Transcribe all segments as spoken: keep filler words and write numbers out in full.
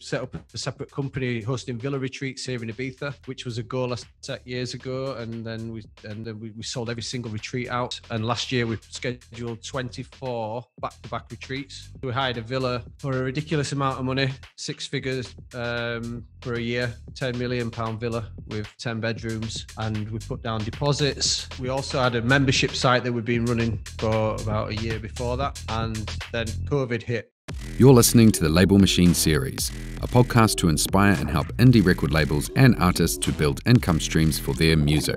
set up a separate company hosting villa retreats here in Ibiza, which was a goal I set years ago. And then we and then we, we sold every single retreat out. And last year we scheduled twenty-four back-to-back retreats. We hired a villa for a ridiculous amount of money, six figures um, for a year, ten million pound villa with ten bedrooms. And we put down deposits. We also had a membership site that we'd been running for about a year before that. And then COVID hit. You're listening to the Label Machine series, a podcast to inspire and help indie record labels and artists to build income streams for their music.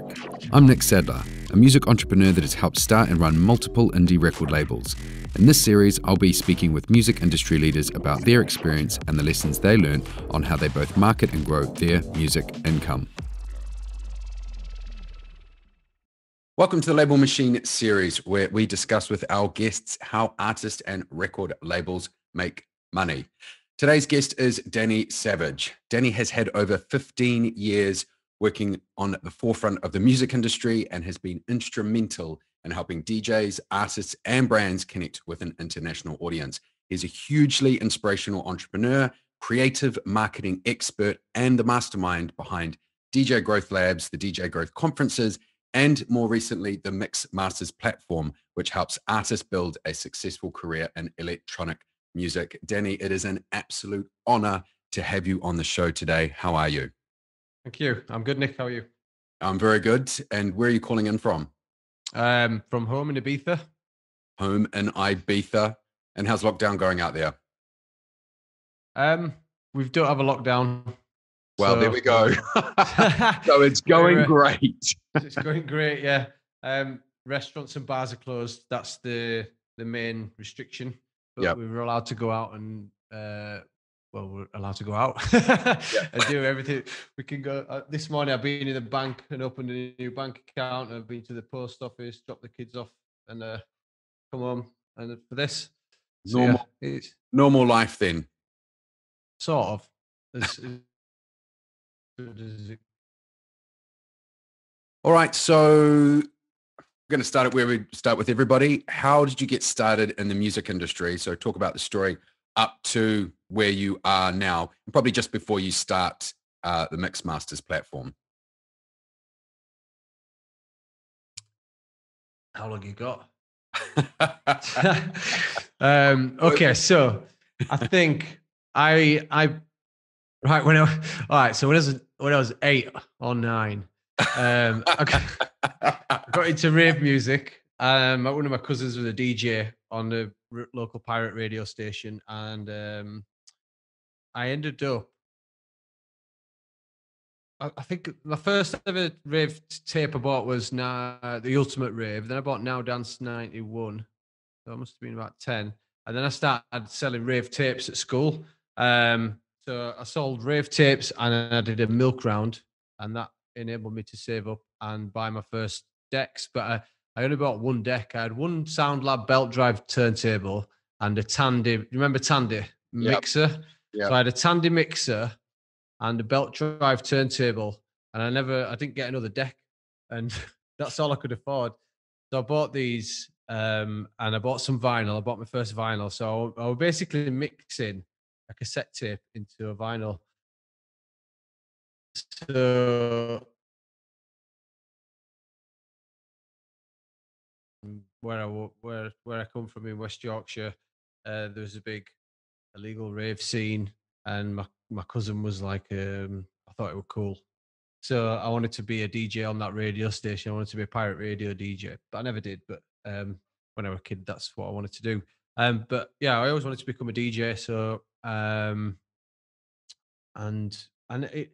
I'm Nick Sadler, a music entrepreneur that has helped start and run multiple indie record labels. In this series, I'll be speaking with music industry leaders about their experience and the lessons they learn on how they both market and grow their music income. Welcome to the Label Machine series, where we discuss with our guests how artists and record labels make money. Today's guest is Danny Savage. Danny has had over fifteen years working on the forefront of the music industry and has been instrumental in helping D Js, artists, and brands connect with an international audience. He's a hugely inspirational entrepreneur, creative marketing expert, and the mastermind behind D J Growth Labs, the D J Growth Conferences, and more recently, the Mix Masters platform, which helps artists build a successful career in electronic music. Danny, it is an absolute honor to have you on the show today. How are you? Thank you. I'm good, Nick. How are you? I'm very good. And where are you calling in from? Um, from home in Ibiza. Home in Ibiza. And how's lockdown going out there? Um, we don't have a lockdown. Well, so, there we go. So it's going great. It's going great, yeah. Um, restaurants and bars are closed. That's the the main restriction. But yep. we were allowed to go out and, uh, well, we're allowed to go out and do everything. We can go. Uh, this morning, I've been in the bank and opened a new bank account. I've been to the post office, dropped the kids off, and uh, come home. And for this, so, normal, yeah, it's, normal life then. Sort of. It's, All right, so we're going to start at where we start with everybody. How did you get started in the music industry? So talk about the story up to where you are now, and probably just before you start uh, the Mixmasters platform. How long you got? um, okay, so I think I I right when I all right. So when I was when I was eight or nine. um I got, I got into rave music. Um one of my cousins was a D J on the r- local pirate radio station, and um I ended up I, I think my first ever rave tape I bought was now the Ultimate Rave. Then I bought Now Dance ninety-one, so I must have been about ten, and then I started selling rave tapes at school. Um so I sold rave tapes and I did a milk round, and that enabled me to save up and buy my first decks. But I, I only bought one deck. I had one Sound Lab belt drive turntable and a Tandy, remember Tandy mixer? Yep. Yep. So I had a Tandy mixer and a belt drive turntable, and I never, I didn't get another deck, and that's all I could afford. So I bought these um, and I bought some vinyl. I bought my first vinyl. So I was basically mixing a cassette tape into a vinyl. So where I where where I come from in West Yorkshire, uh, there was a big illegal rave scene, and my, my cousin was like, um, I thought it was cool, so I wanted to be a D J on that radio station. I wanted to be a pirate radio D J, but I never did. But um, when I was a kid, that's what I wanted to do. Um, but yeah, I always wanted to become a D J. So um, and and it.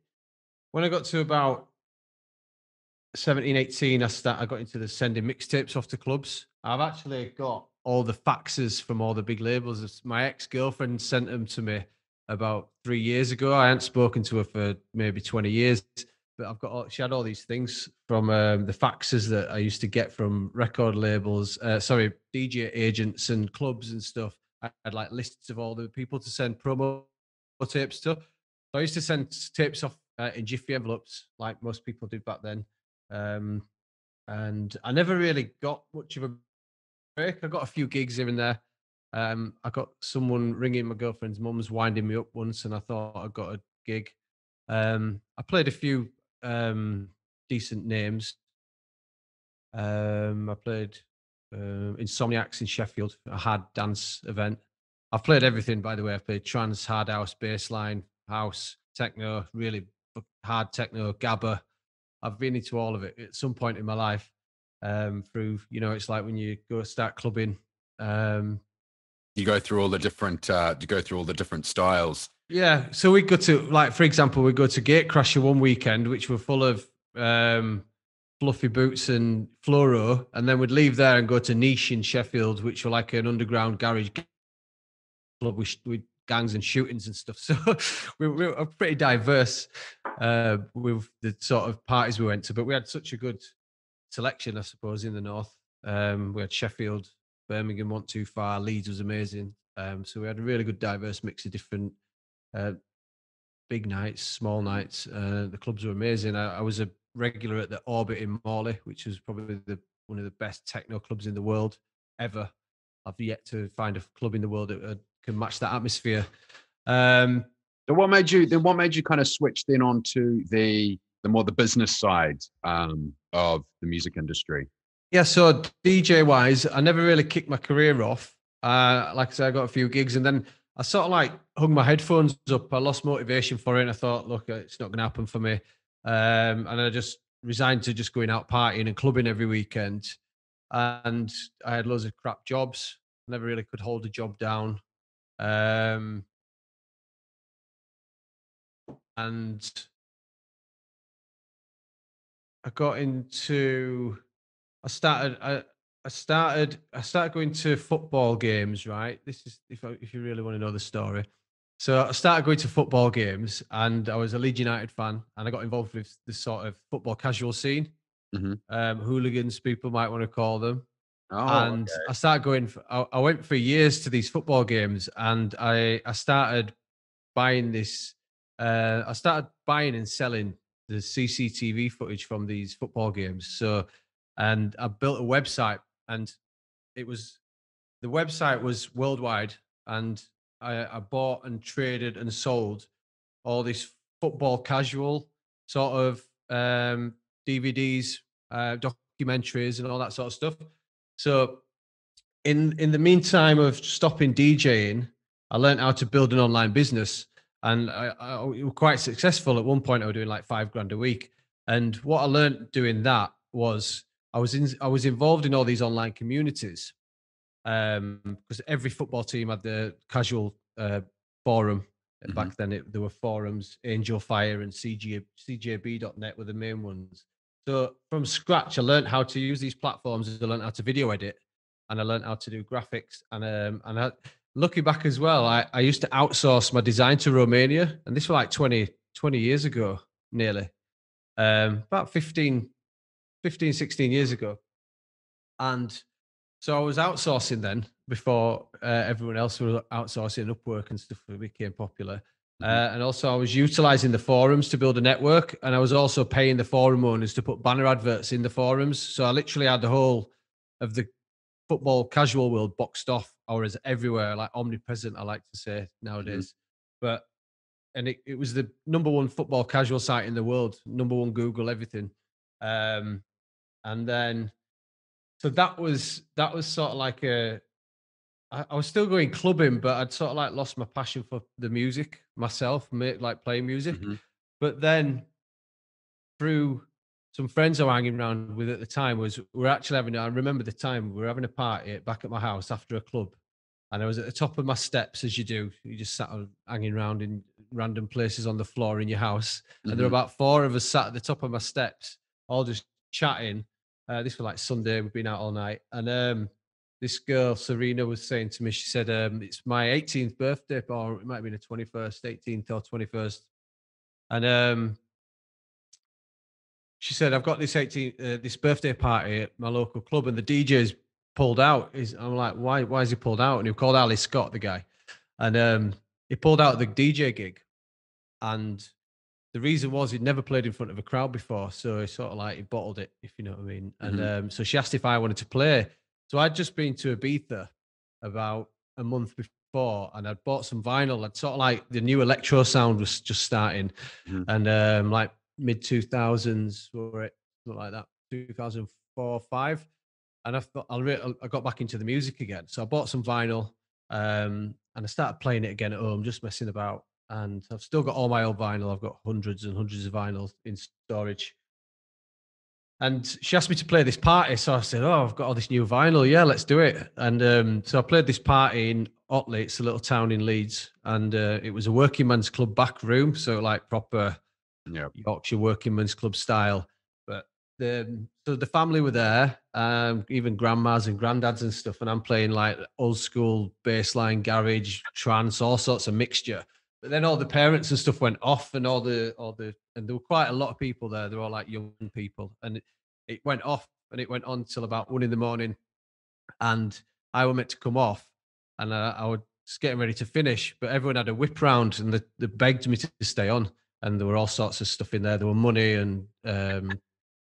When I got to about seventeen, eighteen, I start. I got into the sending mixtapes off to clubs. I've actually got all the faxes from all the big labels. My ex-girlfriend sent them to me about three years ago. I hadn't spoken to her for maybe twenty years, but I've got. All, she had all these things from um, the faxes that I used to get from record labels, uh, sorry, D J agents and clubs and stuff. I had like lists of all the people to send promo tapes to. So I used to send tapes off. Uh, in jiffy envelopes, like most people did back then, um, and I never really got much of a break. I got a few gigs here and there, Um, I got someone ringing my girlfriend's mum's, winding me up once, and I thought I got a gig. Um, I played a few um, decent names. Um, I played uh, Insomniacs in Sheffield, a hard dance event. I've played everything, by the way. I've played trance, hard house, bassline, house, techno, really hard techno, gabba. I've been into all of it at some point in my life. Um, through, you know, it's like when you go start clubbing. Um, you go through all the different, uh, you go through all the different styles. Yeah. So we go to, like, for example, we go to Gatecrasher one weekend, which were full of um, fluffy boots and fluoro. And then we'd leave there and go to Niche in Sheffield, which were like an underground garage club with, with gangs and shootings and stuff. So we were pretty diverse uh, with the sort of parties we went to, but we had such a good selection, I suppose, in the north. Um, we had Sheffield, Birmingham, not too far. Leeds was amazing. Um, so we had a really good diverse mix of different uh, big nights, small nights. Uh, the clubs were amazing. I, I was a regular at the Orbit in Morley, which was probably the, one of the best techno clubs in the world ever. I've yet to find a club in the world that uh, can match that atmosphere. Um, then what made you? Then what made you kind of switch then on to the the more the business side um, of the music industry? Yeah, so D J wise, I never really kicked my career off. Uh, like I said, I got a few gigs, and then I sort of like hung my headphones up. I lost motivation for it, and I thought, look, it's not going to happen for me. Um, and I just resigned to just going out partying and clubbing every weekend. And I had loads of crap jobs. I never really could hold a job down. Um, and I got into, I started, I, I started, I started going to football games, right? This is, if I, if you really want to know the story. So I started going to football games, and I was a Leeds United fan, and I got involved with this sort of football casual scene. Mm-hmm. Um, hooligans, people might want to call them. Oh, and okay. I started going, for, I, I went for years to these football games, and I, I started buying this, uh, I started buying and selling the C C T V footage from these football games. So, and I built a website, and it was, the website was worldwide, and I, I bought and traded and sold all these football casual sort of um, D V Ds, uh, documentaries and all that sort of stuff. So in, in the meantime of stopping DJing, I learned how to build an online business, and I, I was quite successful. At one point I was doing like five grand a week. And what I learned doing that was I was in, I was involved in all these online communities, um, because every football team had the casual uh, forum. Mm-hmm. Back then it, there were forums, Angel Fire and C J B dot net were the main ones. So from scratch, I learned how to use these platforms. I learned how to video edit, and I learned how to do graphics. And um, and I, looking back as well, I, I used to outsource my design to Romania. And this was like twenty, twenty years ago, nearly. Um, about fifteen, fifteen, sixteen years ago. And so I was outsourcing then, before uh, everyone else was outsourcing. Upwork and stuff became popular. Uh, and also I was utilizing the forums to build a network, and I was also paying the forum owners to put banner adverts in the forums. So I literally had the whole of the football casual world boxed off, or as everywhere, like omnipresent, I like to say nowadays. Mm-hmm. But, and it, it was the number one football casual site in the world, number one Google, everything. Um, and then, so that was, that was sort of like a, I was still going clubbing, but I'd sort of like lost my passion for the music myself, like playing music. Mm-hmm. But then through some friends I was hanging around with at the time was, we're actually having, I remember the time we were having a party back at my house after a club. And I was at the top of my steps, as you do. You just sat hanging around in random places on the floor in your house. Mm-hmm. And there were about four of us sat at the top of my steps, all just chatting. Uh, this was like Sunday. We've been out all night. And, um, this girl, Serena, was saying to me, she said, um, it's my eighteenth birthday, or it might have been the twenty-first, eighteenth or twenty-first. And um, she said, I've got this eighteenth, uh, this birthday party at my local club, and the D J's pulled out. He's, I'm like, why Why is he pulled out? And he called Ali Scott, the guy. And um, he pulled out the D J gig. And the reason was he'd never played in front of a crowd before. So he sort of like, he bottled it, if you know what I mean. And mm-hmm. um, so she asked if I wanted to play. So I'd just been to Ibiza about a month before, and I'd bought some vinyl. I'd sort of like the new electro sound was just starting, mm-hmm. and um, like mid two thousands were it something like that, two thousand four five. And I thought I'll re- I got back into the music again, so I bought some vinyl, um, and I started playing it again at home, just messing about. And I've still got all my old vinyl. I've got hundreds and hundreds of vinyl in storage. And she asked me to play this party. So I said, oh, I've got all this new vinyl. Yeah, let's do it. And um, so I played this party in Otley. It's a little town in Leeds. And uh, it was a working man's club back room. So like proper yep. Yorkshire working man's club style. But the, so the family were there, um, even grandmas and granddads and stuff. And I'm playing like old school bassline, garage, trance, all sorts of mixture. But then all the parents and stuff went off, and all the all the and there were quite a lot of people there. They were all like young people, and it, it went off, and it went on till about one in the morning, and I were meant to come off, and I, I was getting ready to finish, but everyone had a whip round, and they, they begged me to stay on, and there were all sorts of stuff in there. There were money and um,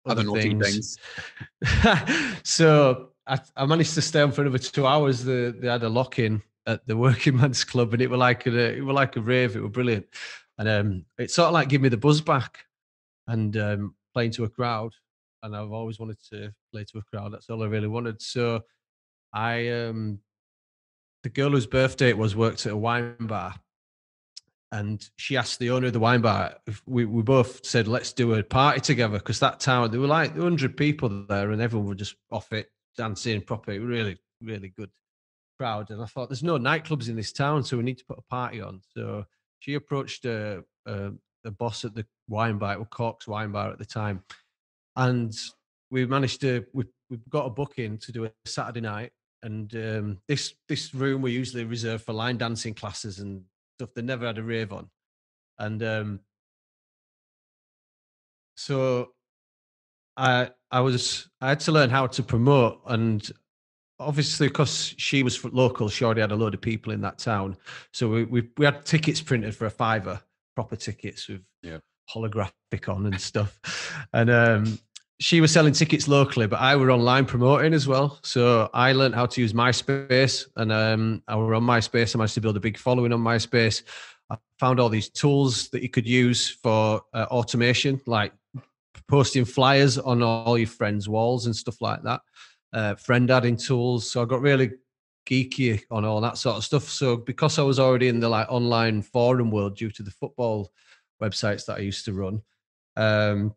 other, other things. things. So I, I managed to stay on for another two hours. The, they had a lock in at the working man's club, and it were like a, it were like a rave. It were brilliant, and um, it sort of like gave me the buzz back, and um, playing to a crowd. And I've always wanted to play to a crowd. That's all I really wanted. So, I um, the girl whose birthday it was worked at a wine bar, and she asked the owner of the wine bar if we we both said let's do a party together, because that town there were like a hundred people there, and everyone were just off it dancing properly, really really good crowd. And I thought, there's no nightclubs in this town, so we need to put a party on. So she approached a, a, a boss at the wine bar, it was Cork's Wine Bar at the time, and we managed to we we got a booking to do a Saturday night. And um, this this room we usually reserved for line dancing classes and stuff. They never had a rave on, and um, so I I was I had to learn how to promote. And obviously, because she was local, she already had a load of people in that town. So we we, we had tickets printed for a fiver, proper tickets with yeah. holographic on and stuff. And um, she was selling tickets locally, but I were online promoting as well. So I learned how to use MySpace, and um, I were on MySpace. I managed to build a big following on MySpace. I found all these tools that you could use for uh, automation, like posting flyers on all your friends' walls and stuff like that. Uh, friend adding tools. So I got really geeky on all that sort of stuff. So because I was already in the like online forum world due to the football websites that I used to run, um,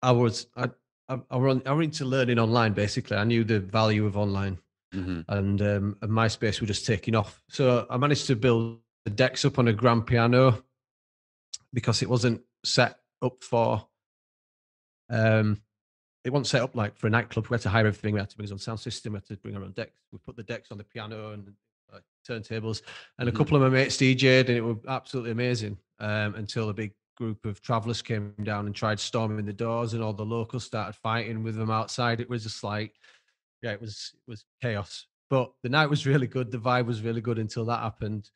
I was I I, I, were on, I were into learning online basically. I knew the value of online, mm-hmm. and, um, and MySpace were just taking off. So I managed to build the decks up on a grand piano because it wasn't set up for. Um, It wasn't set up like for a nightclub. We had to hire everything. We had to bring our own sound system. We had to bring our own decks. We put the decks on the piano and uh, turntables. And a couple of my mates D J'd, and it was absolutely amazing. Um, until a big group of travellers came down and tried storming the doors, and all the locals started fighting with them outside. It was just like, yeah, it was it was chaos. But the night was really good. The vibe was really good until that happened.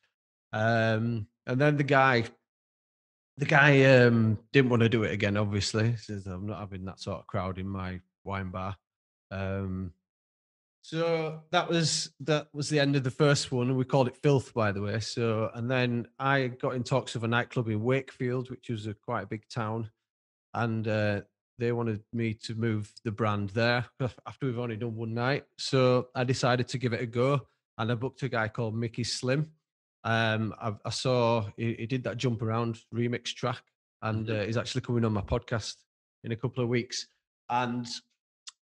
Um, and then the guy. The guy um, didn't want to do it again, obviously. He says, I'm not having that sort of crowd in my wine bar. Um, so that was that was the end of the first one. And we called it Filth, by the way. So, and then I got in talks of a nightclub in Wakefield, which was a, quite a big town. And uh, they wanted me to move the brand there after we've only done one night. So I decided to give it a go. And I booked a guy called Mickey Slim. Um, I, I saw he, he did that Jump Around remix track, and uh, he's actually coming on my podcast in a couple of weeks. And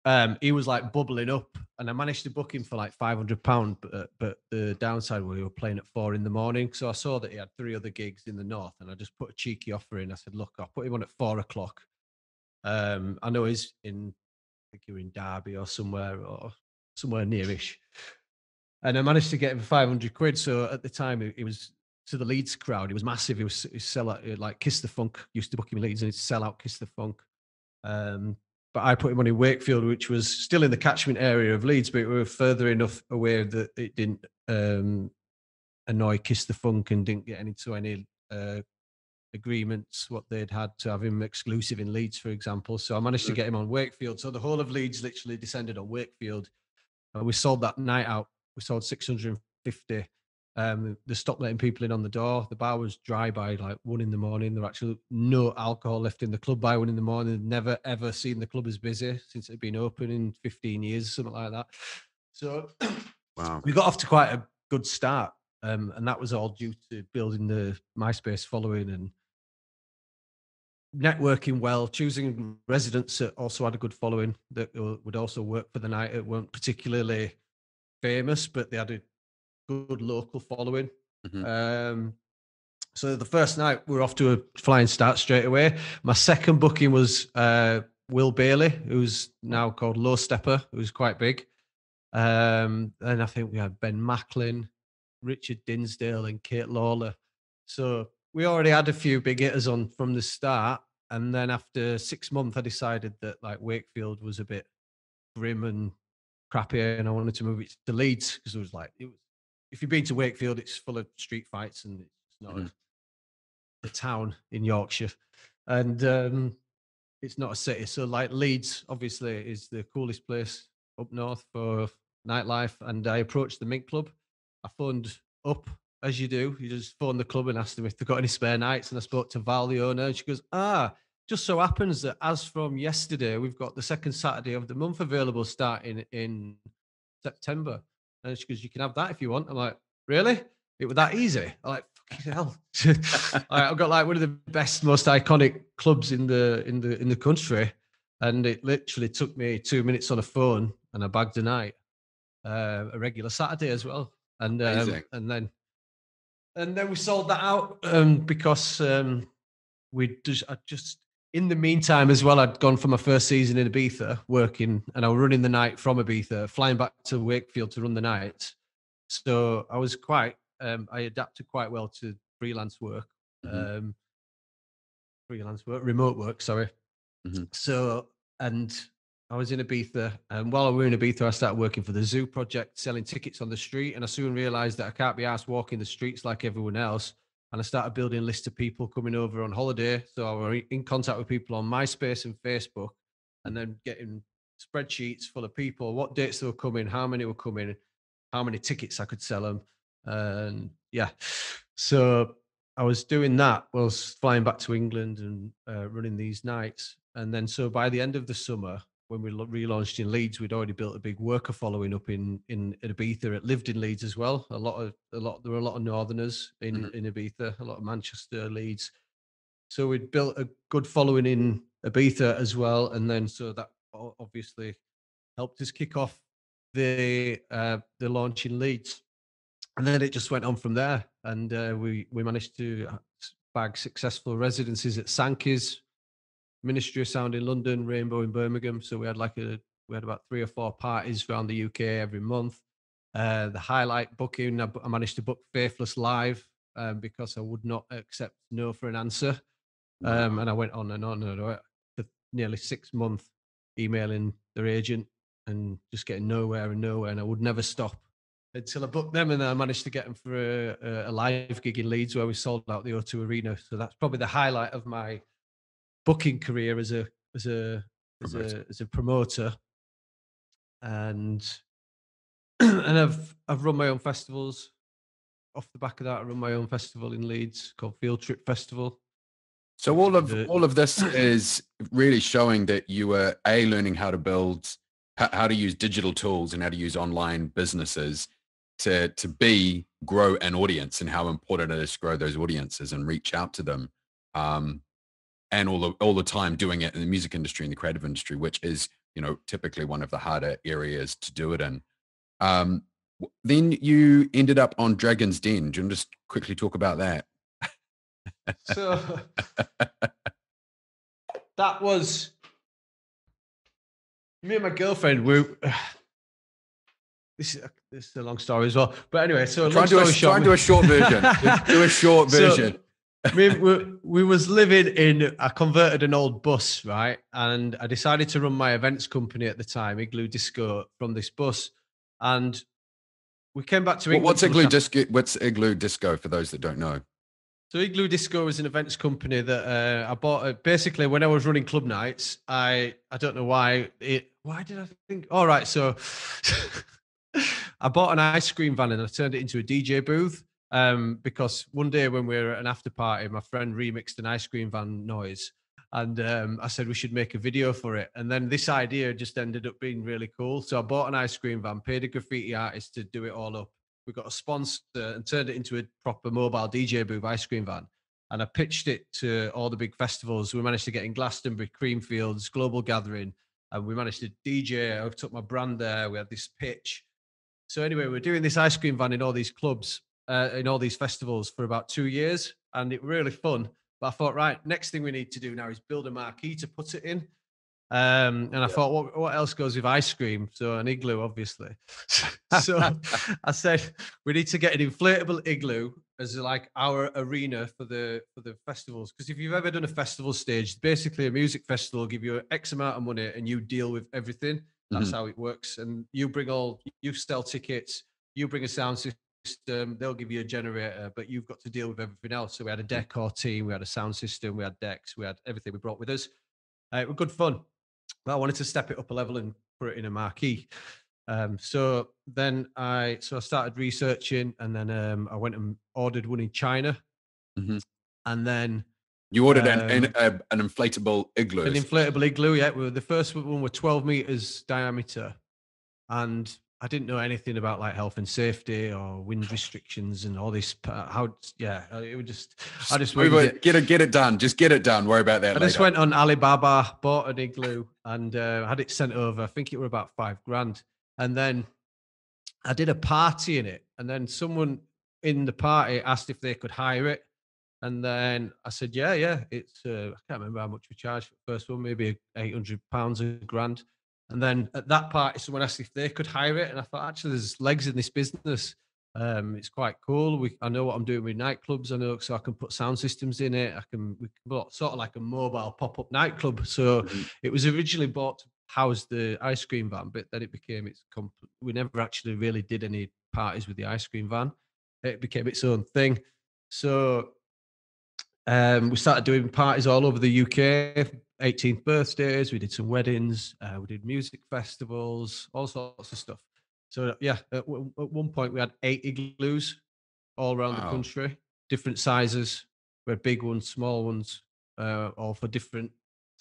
um, he was like bubbling up, and I managed to book him for like five hundred pounds. But, but the downside was we were playing at four in the morning. So I saw that he had three other gigs in the north, and I just put a cheeky offer in. I said, look, I'll put him on at four o'clock. Um, I know he's in, I think you're in Derby or somewhere or somewhere nearish. And I managed to get him for five hundred quid. So at the time, it, it was to the Leeds crowd. It was massive. It was, it was sell out, it like Kiss the Funk. Used to book him in Leeds, and it'd sell out Kiss the Funk. Um, but I put him on in Wakefield, which was still in the catchment area of Leeds, but we were further enough away that it didn't um, annoy Kiss the Funk, and didn't get into any uh, agreements, what they'd had to have him exclusive in Leeds, for example. So I managed to get him on Wakefield. So the whole of Leeds literally descended on Wakefield. And we sold that night out We sold six hundred fifty. Um, they stopped letting people in on the door. The bar was dry by like one in the morning. There were actually no alcohol left in the club by one in the morning. Never, ever seen the club as busy since it'd been open in fifteen years, something like that. So wow. We got off to quite a good start. Um, and that was all due to building the MySpace following and networking well, choosing residents that also had a good following that would also work for the night. It weren't particularly famous, but they had a good local following. Mm-hmm. Um, so the first night we were off to a flying start straight away. My second booking was uh, Will Bailey, who's now called Low Stepper, who's quite big. Um, and I think we had Ben Macklin, Richard Dinsdale and Kate Lawler. So we already had a few big hitters on from the start. And then after six months, I decided that like Wakefield was a bit grim and crappy and I wanted to move it to Leeds because it was like, it was, if you've been to Wakefield, it's full of street fights and it's not mm. a, a town in Yorkshire. And um, it's not a city. So like Leeds, obviously, is the coolest place up north for nightlife. And I approached the Mint Club. I phoned up, as you do. You just phone the club and ask them if they've got any spare nights. And I spoke to Val, the owner, and she goes, ah, just so happens that as from yesterday, we've got the second Saturday of the month available starting in September. And she goes, you can have that if you want. I'm like, really? It was that easy? I'm like, fucking hell. I've got like one of the best, most iconic clubs in the in the in the country. And it literally took me two minutes on a phone and I bagged a night. Uh, a regular Saturday as well. And um, and then and then we sold that out um, because um, we just I just in the meantime as well I'd gone for my first season in Ibiza working and I was running the night from Ibiza, flying back to Wakefield to run the night. So I was quite um, I adapted quite well to freelance work, mm-hmm. um, freelance work, remote work. Sorry. Mm-hmm. So and. I was in Ibiza, and while we were in Ibiza, I started working for the Zoo Project, selling tickets on the street, and I soon realised that I can't be arsed walking the streets like everyone else, and I started building a list of people coming over on holiday, so I was in contact with people on MySpace and Facebook, and then getting spreadsheets full of people, what dates they were coming, how many were coming, how many tickets I could sell them, and yeah, so I was doing that whilst flying back to England and uh, running these nights, and then so by the end of the summer, when we relaunched in Leeds, we'd already built a big worker following up in, in, in Ibiza. It lived in Leeds as well. A lot of, a lot, there were a lot of Northerners in, mm-hmm. in Ibiza, a lot of Manchester, Leeds. So we'd built a good following in Ibiza as well. And then, so that obviously helped us kick off the, uh, the launch in Leeds. And then it just went on from there. And uh, we, we managed to bag successful residencies at Sankey's, Ministry of Sound in London, Rainbow in Birmingham. So we had like a, we had about three or four parties around the U K every month. Uh, the highlight booking, I, I managed to book Faithless Live um, because I would not accept no for an answer. Um, and I went on and on and on for nearly six months emailing their agent and just getting nowhere and nowhere. And I would never stop until I booked them. And then I managed to get them for a, a live gig in Leeds where we sold out the O two Arena. So that's probably the highlight of my booking career as a as a as a, as a promoter, and and I've I've run my own festivals. Off the back of that, I run my own festival in Leeds called Field Trip Festival. So all of uh, all of this is really showing that you were a learning how to build, how to use digital tools and how to use online businesses to to b grow an audience and how important it is to grow those audiences and reach out to them. Um, And all the all the time doing it in the music industry and the creative industry, which is, you know, typically one of the harder areas to do it in. Um, then you ended up on Dragon's Den. Do you want to just quickly talk about that? So that was me and my girlfriend. We uh, this, is a, this is a long story as well. But anyway, so try and do a short, do a short version. do a short version. So, we, we, we was living in, I converted an old bus, right? And I decided to run my events company at the time, Igloo Disco, from this bus. And we came back to England. What's Igloo Disco? What's Igloo Disco for those that don't know? So Igloo Disco was an events company that uh, I bought. Uh, basically, when I was running club nights, I, I don't know why. It, why did I think? All right, so I bought an ice cream van and I turned it into a D J booth. Um, because one day when we were at an after party, my friend remixed an ice cream van noise. And um, I said, we should make a video for it. And then this idea just ended up being really cool. So I bought an ice cream van, paid a graffiti artist to do it all up. We got a sponsor and turned it into a proper mobile D J booth ice cream van. And I pitched it to all the big festivals. We managed to get in Glastonbury, Creamfields, Global Gathering. And we managed to D J. I took my brand there. We had this pitch. So anyway, we're doing this ice cream van in all these clubs, uh, in all these festivals for about two years. And it was really fun. But I thought, right, next thing we need to do now is build a marquee to put it in. Um, and I yeah. thought, what, what else goes with ice cream? So an igloo, obviously. So I said, we need to get an inflatable igloo as like our arena for the for the festivals. Because if you've ever done a festival stage, basically a music festival will give you X amount of money and you deal with everything. That's mm-hmm. how it works. And you bring all, you sell tickets, you bring a sound system, they'll give you a generator, but you've got to deal with everything else. So we had a decor team, we had a sound system, we had decks, we had everything we brought with us. Uh, it was good fun. But I wanted to step it up a level and put it in a marquee. Um, so then I so I started researching, and then um, I went and ordered one in China. Mm-hmm. And then you ordered um, an, an an inflatable igloo. An inflatable igloo, yeah. We were, the first one were twelve meters diameter, and I didn't know anything about like health and safety or wind restrictions and all this. Uh, how yeah, it was just I just we were, get it get it done, just get it done. Worry about that. I later. just went on Alibaba, bought an igloo, and uh, had it sent over. I think it were about five grand. And then I did a party in it. And then someone in the party asked if they could hire it. And then I said, yeah, yeah. It's uh, I can't remember how much we charged for the first one, maybe eight hundred pounds a grand. And then at that party, someone asked if they could hire it. And I thought, actually, there's legs in this business. Um, it's quite cool. We, I know what I'm doing with nightclubs. I know, so I can put sound systems in it. I can, we can sort of like a mobile pop-up nightclub. So mm-hmm. it was originally bought to housed the ice cream van, but then it became its comp- we never actually really did any parties with the ice cream van. It became its own thing. So um we started doing parties all over the U K, eighteenth birthdays, we did some weddings, uh, we did music festivals, all sorts of stuff. So yeah, at, w- at one point we had eight igloos all around wow. the country, different sizes. We had big ones, small ones, uh, all for different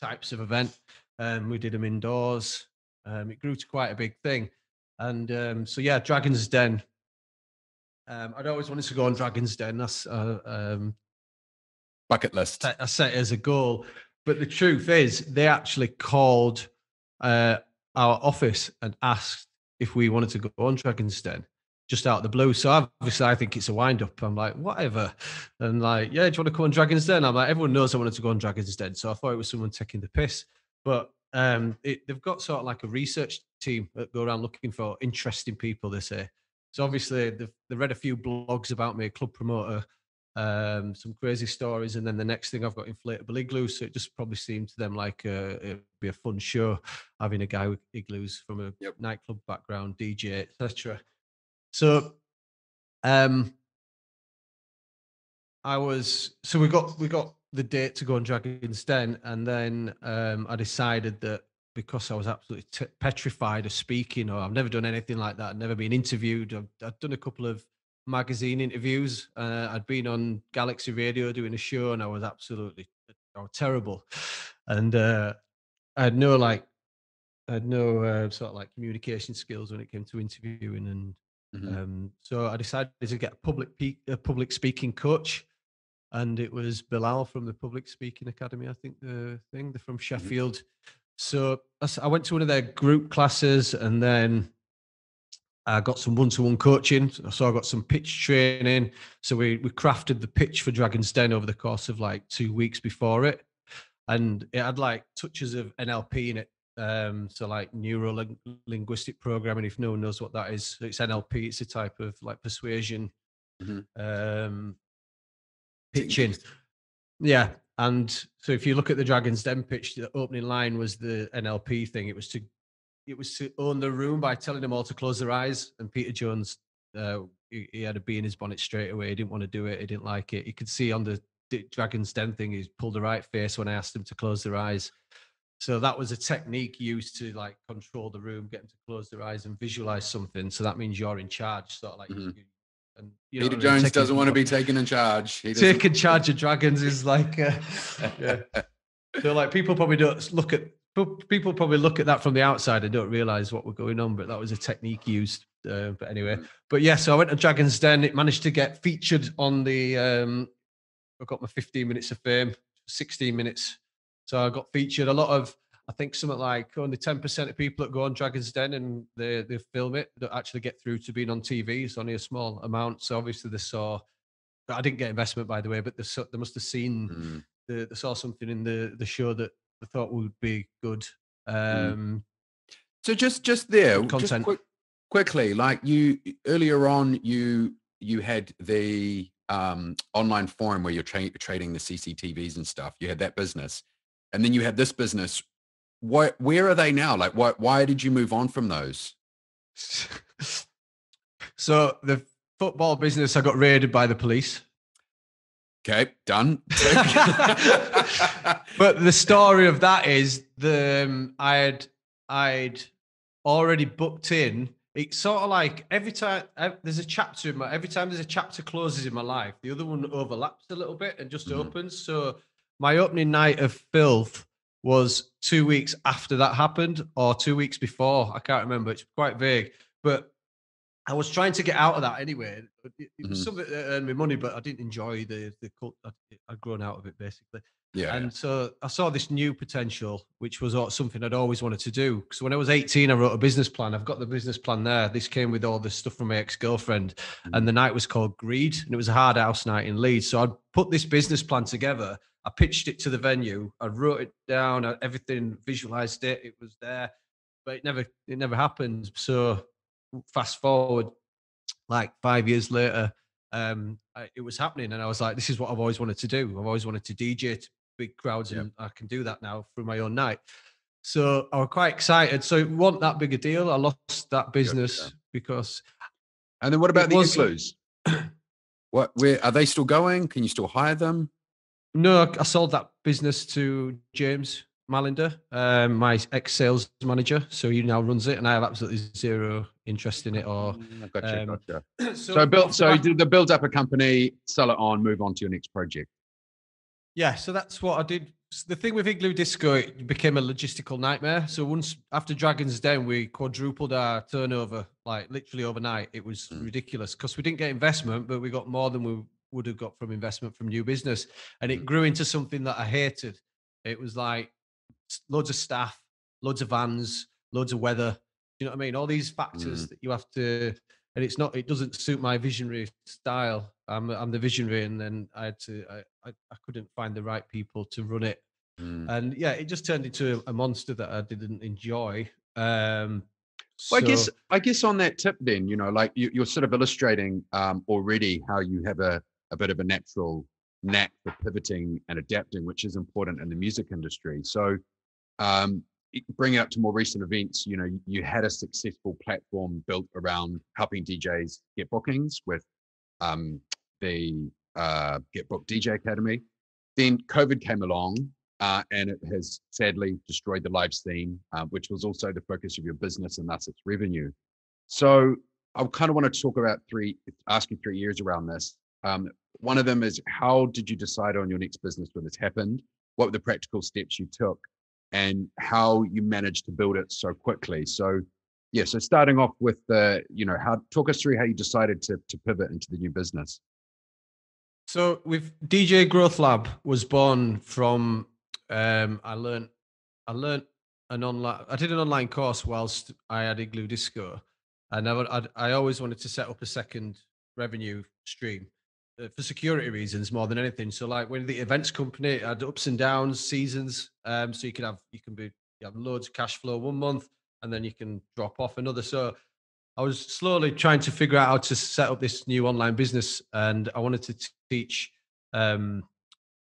types of event. Um, we did them indoors. Um, it grew to quite a big thing. And um, so, yeah, Dragon's Den. Um, I'd always wanted to go on Dragon's Den. That's uh, um, bucket list. I set it as a goal. But the truth is, they actually called uh, our office and asked if we wanted to go on Dragon's Den, just out of the blue. So obviously I think it's a wind up. I'm like, whatever. And like, yeah, do you want to go on Dragon's Den? I'm like, everyone knows I wanted to go on Dragon's Den. So I thought it was someone taking the piss. But um, it, they've got sort of like a research team that go around looking for interesting people, they say. So obviously they've, they've read a few blogs about me, a club promoter, um, some crazy stories. And then the next thing I've got inflatable igloos. So it just probably seemed to them like uh, it'd be a fun show, having a guy with igloos from a yep. nightclub background, D J, et cetera. So um, I was, so we got, we got, the date to go on Dragon's Den, and then um, I decided that because I was absolutely t- petrified of speaking, or I've never done anything like that, I've never been interviewed. I've, I've done a couple of magazine interviews. Uh, I'd been on Galaxy Radio doing a show, and I was absolutely I was terrible. And uh, I had no like, I had no uh, sort of like communication skills when it came to interviewing, and mm-hmm. um, so I decided to get a public pe- a public speaking coach. And it was Bilal from the Public Speaking Academy, I think the thing, they're from Sheffield. So I went to one of their group classes, and then I got some one-to-one coaching. So I got some pitch training. So we, we crafted the pitch for Dragon's Den over the course of like two weeks before it. And it had like touches of N L P in it. Um, so like neuro linguistic programming, if no one knows what that is. It's N L P, it's a type of like persuasion. Mm-hmm. Um, pitching, yeah. And so if you look at the Dragon's Den pitch, the opening line was the N L P thing. It was to it was to own the room by telling them all to close their eyes. And Peter Jones, uh, he, he had a bee in his bonnet straight away. He didn't want to do it. He didn't like it. You could see on the Dragon's Den thing, he pulled the right face when I asked him to close their eyes. So that was a technique used to like control the room, get them to close their eyes and visualize something. So that means you're in charge, sort of like. Mm-hmm. you, and, you know Peter Jones I mean? doesn't want to be taken in charge. He taking charge of dragons is like, uh, yeah. So like people probably don't look at people probably look at that from the outside and don't realize what were going on. But that was a technique used. Uh, but anyway, but yeah, so I went to Dragon's Den. It managed to get featured on the. Um, I got my fifteen minutes of fame, sixteen minutes. So I got featured. A lot of, I think something like only ten percent of people that go on Dragon's Den and they, they film it don't actually get through to being on T V. It's only a small amount. So obviously they saw, I didn't get investment by the way, but they, they must have seen, mm. they, they saw something in the, the show that they thought would be good. Um, mm. So just just there, just quick, quickly, like you, earlier on, you you had the um, online forum where you're tra- trading the C C T Vs and stuff. You had that business. And then you had this business. Why, where are they now? Like, why, why did you move on from those? So the football business, I got raided by the police. Okay, done. But the story of that is the um, I'd I'd already booked in. It's sort of like every time uh, there's a chapter in my every time there's a chapter closes in my life, the other one overlaps a little bit and just mm-hmm. opens. So. My opening night of Filth was two weeks after that happened or two weeks before. I can't remember. It's quite vague. But I was trying to get out of that anyway. It, it was mm-hmm. something that earned me money, but I didn't enjoy the, the cult. I'd grown out of it, basically. Yeah. And yeah. so I saw this new potential, which was something I'd always wanted to do. So when I was eighteen, I wrote a business plan. I've got the business plan there. This came with all this stuff from my ex-girlfriend. Mm-hmm. And the night was called Greed. And it was a hard house night in Leeds. So I'd put this business plan together. I pitched it to the venue. I wrote it down. I, everything visualized it. It was there, but it never, it never happened. So fast forward, like five years later, um, I, it was happening, and I was like, "This is what I've always wanted to do. I've always wanted to D J to big crowds, yep. and I can do that now through my own night." So I was quite excited. So it wasn't that big a deal. I lost that business yeah. because. And then what about the Igloos? What? Where are they still going? Can you still hire them? No, I sold that business to James Malinder, um, my ex-sales manager. So he now runs it, and I have absolutely zero interest in it. Or gotcha, um, gotcha. So, so built. So you did build up a company, sell it on, move on to your next project. Yeah, so that's what I did. So the thing with Igloo Disco, it became a logistical nightmare. So once after Dragon's Den, we quadrupled our turnover, like literally overnight. It was mm. ridiculous because we didn't get investment, but we got more than we. would have got from investment from new business, and it grew into something that I hated. It was like loads of staff, loads of vans, loads of weather. You know what I mean? All these factors mm. that you have to, and it's not, it doesn't suit my visionary style. I'm, I'm the visionary, and then I had to, I, I, I couldn't find the right people to run it, mm. and yeah, it just turned into a monster that I didn't enjoy. Um, Well, so, I guess, I guess on that tip, then, you know, like you, you're sort of illustrating um, already how you have a. a bit of a natural knack for pivoting and adapting, which is important in the music industry. So um, bringing up to more recent events, you know, you had a successful platform built around helping D Js get bookings with um, the uh, Get Booked D J Academy. Then COVID came along uh, and it has sadly destroyed the live scene, uh, which was also the focus of your business and thus its revenue. So I kind of want to talk about three, ask you three years around this. Um, one of them is, how did you decide on your next business when this happened? What were the practical steps you took and how you managed to build it so quickly? So, yeah, so starting off with the, you know, how, talk us through how you decided to, to pivot into the new business. So with D J Growth Lab was born from, um, I learned, I learned an online, I did an online course whilst I had Igloo Disco, and I, I'd, I always wanted to set up a second revenue stream. For security reasons more than anything. So like when the events company had ups and downs seasons, um, so you can have, you can be, you have loads of cash flow one month and then you can drop off another. So I was slowly trying to figure out how to set up this new online business. And I wanted to teach, um,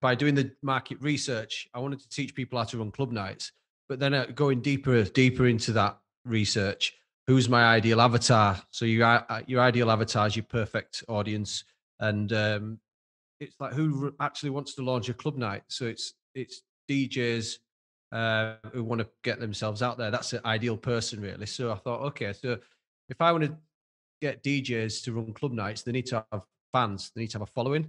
by doing the market research, I wanted to teach people how to run club nights, but then going deeper, deeper into that research, who's my ideal avatar? So your, your ideal avatar is your perfect audience. And um, it's like who actually wants to launch a club night. So it's it's D Js uh, who want to get themselves out there. That's the ideal person, really. So I thought, okay, so if I want to get D Js to run club nights, they need to have fans, they need to have a following.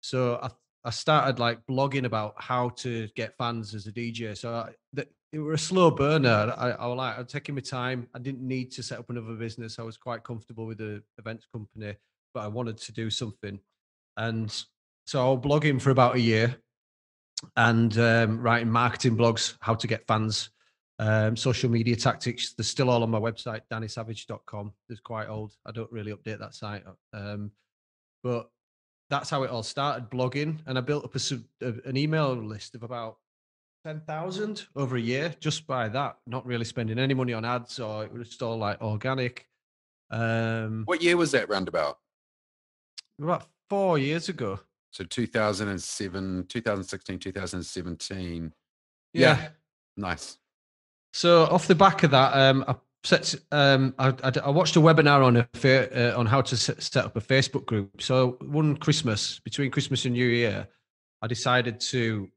So I, I started like blogging about how to get fans as a D J. So I, the, it were a slow burner. I, I was like, I'm taking my time. I didn't need to set up another business. I was quite comfortable with the events company, but I wanted to do something. And so I was blogging for about a year and um, writing marketing blogs, how to get fans, um, social media tactics. They're still all on my website, danny savage dot com. It's quite old. I don't really update that site. Um, but that's how it all started, blogging. And I built up a, a, an email list of about ten thousand over a year just by that, not really spending any money on ads, or it was just all like organic. Um, what year was that roundabout? About four years ago. So two thousand seven, two thousand sixteen, two thousand seventeen. Yeah. Yeah. Nice. So off the back of that, um, I set, um, I, I, I watched a webinar on a fa- uh, on how to set up a Facebook group. So one Christmas, between Christmas and New Year, I decided to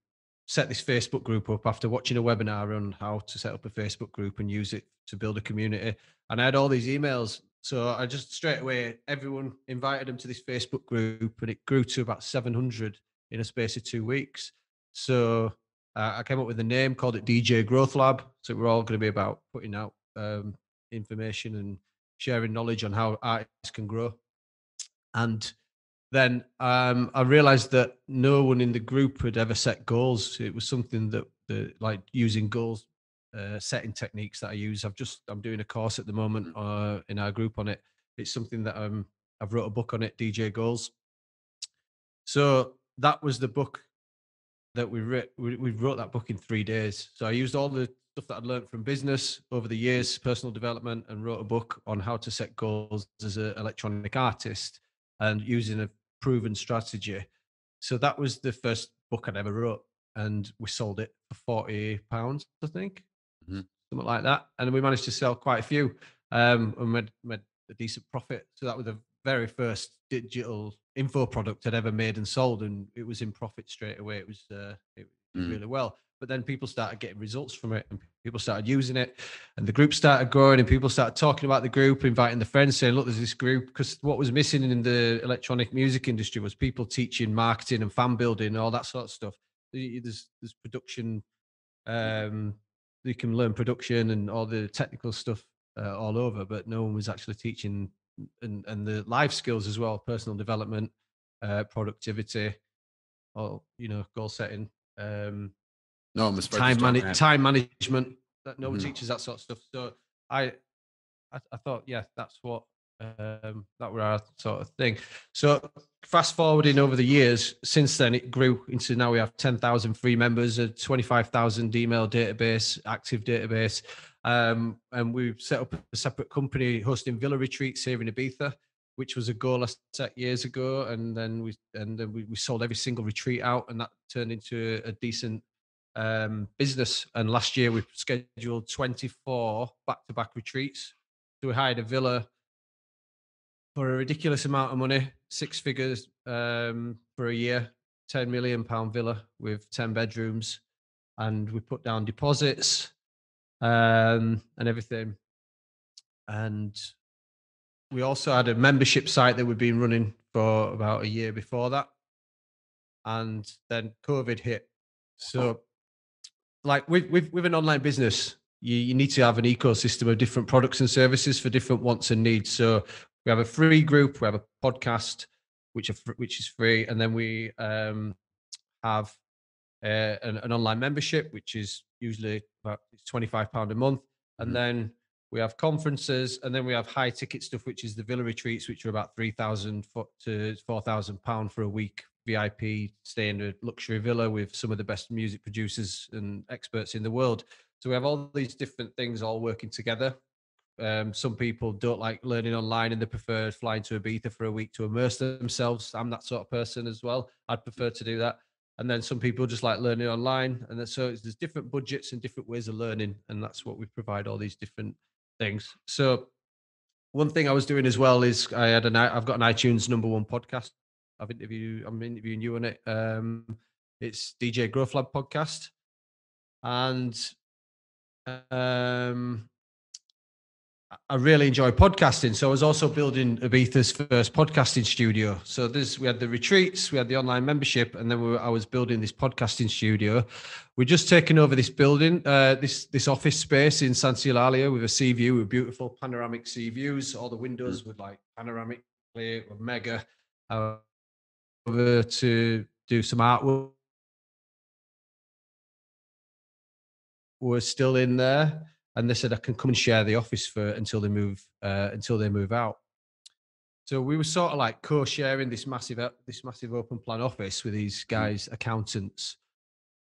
set this Facebook group up after watching a webinar on how to set up a Facebook group and use it to build a community. And I had all these emails. So I just straight away, everyone invited them to this Facebook group, and it grew to about seven hundred in a space of two weeks. So uh, I came up with a name, called it D J Growth Lab. So we're all going to be about putting out um, information and sharing knowledge on how artists can grow. And then um, I realized that no one in the group had ever set goals. It was something that, the, like using goals, Uh, setting techniques that I use. I've just, I'm doing a course at the moment uh, in our group on it. It's something that um, I've wrote a book on it, D J Goals. So that was the book that we wrote. We, we wrote that book in three days. So I used all the stuff that I'd learned from business over the years, personal development, and wrote a book on how to set goals as an electronic artist and using a proven strategy. So that was the first book I'd ever wrote, and we sold it for forty pounds, I think. Mm-hmm. Something like that, and we managed to sell quite a few um and made, made a decent profit. So that was the very first digital info product I'd ever made and sold, and it was in profit straight away. It was uh it did mm-hmm. really well. But then people started getting results from it, and people started using it, and the group started growing, and people started talking about the group, inviting the friends, saying, look, there's this group. Because what was missing in the electronic music industry was people teaching marketing and fan building and all that sort of stuff. There's there's production, um you can learn production and all the technical stuff uh, all over, but no one was actually teaching and, and the life skills as well, personal development, uh, productivity, or, you know, goal setting, um, no, time, mani- time management, that no one mm-hmm. teaches that sort of stuff. So I, I, I thought, yeah, that's what, um, that were our sort of thing. So fast forwarding over the years, since then it grew into, now we have ten thousand free members, a twenty-five thousand email database, active database, um, and we've set up a separate company hosting villa retreats here in Ibiza, which was a goal I set years ago, and then we and then we, we sold every single retreat out, and that turned into a, a decent um, business. And last year we scheduled twenty-four back-to-back retreats. So we hired a villa for a ridiculous amount of money, six figures um, for a year, ten million pound villa with ten bedrooms. And we put down deposits um, and everything. And we also had a membership site that we'd been running for about a year before that. And then COVID hit. So like with, with, with an online business, you, you need to have an ecosystem of different products and services for different wants and needs. So we have a free group, we have a podcast, which are, which is free. And then we um, have uh, an, an online membership, which is usually about twenty-five pounds a month. And mm-hmm. then we have conferences, and then we have high ticket stuff, which is the villa retreats, which are about three thousand to four thousand pounds for a week. V I P, stay in a luxury villa with some of the best music producers and experts in the world. So we have all these different things all working together. Um, some people don't like learning online and they prefer flying to Ibiza for a week to immerse themselves. I'm that sort of person as well. I'd prefer to do that. And then some people just like learning online. And then, so it's, there's different budgets and different ways of learning. And that's what we provide, all these different things. So one thing I was doing as well is I had an, I've got an iTunes number one podcast. I've interviewed, I'm interviewing you on it. Um, it's D J Growth Lab podcast. and um, I really enjoy podcasting. So I was also building Ibiza's first podcasting studio. So this, we had the retreats, we had the online membership, and then we were, I was building this podcasting studio. We're just taking over this building, uh, this this office space in San Cilalia with a sea view, with beautiful panoramic sea views. All the windows were like panoramic, clear, were mega. Uh, over to do some artwork. We're still in there. And they said, I can come and share the office for until they move, uh, until they move out. So we were sort of like co-sharing this massive, this massive open plan office with these guys, accountants.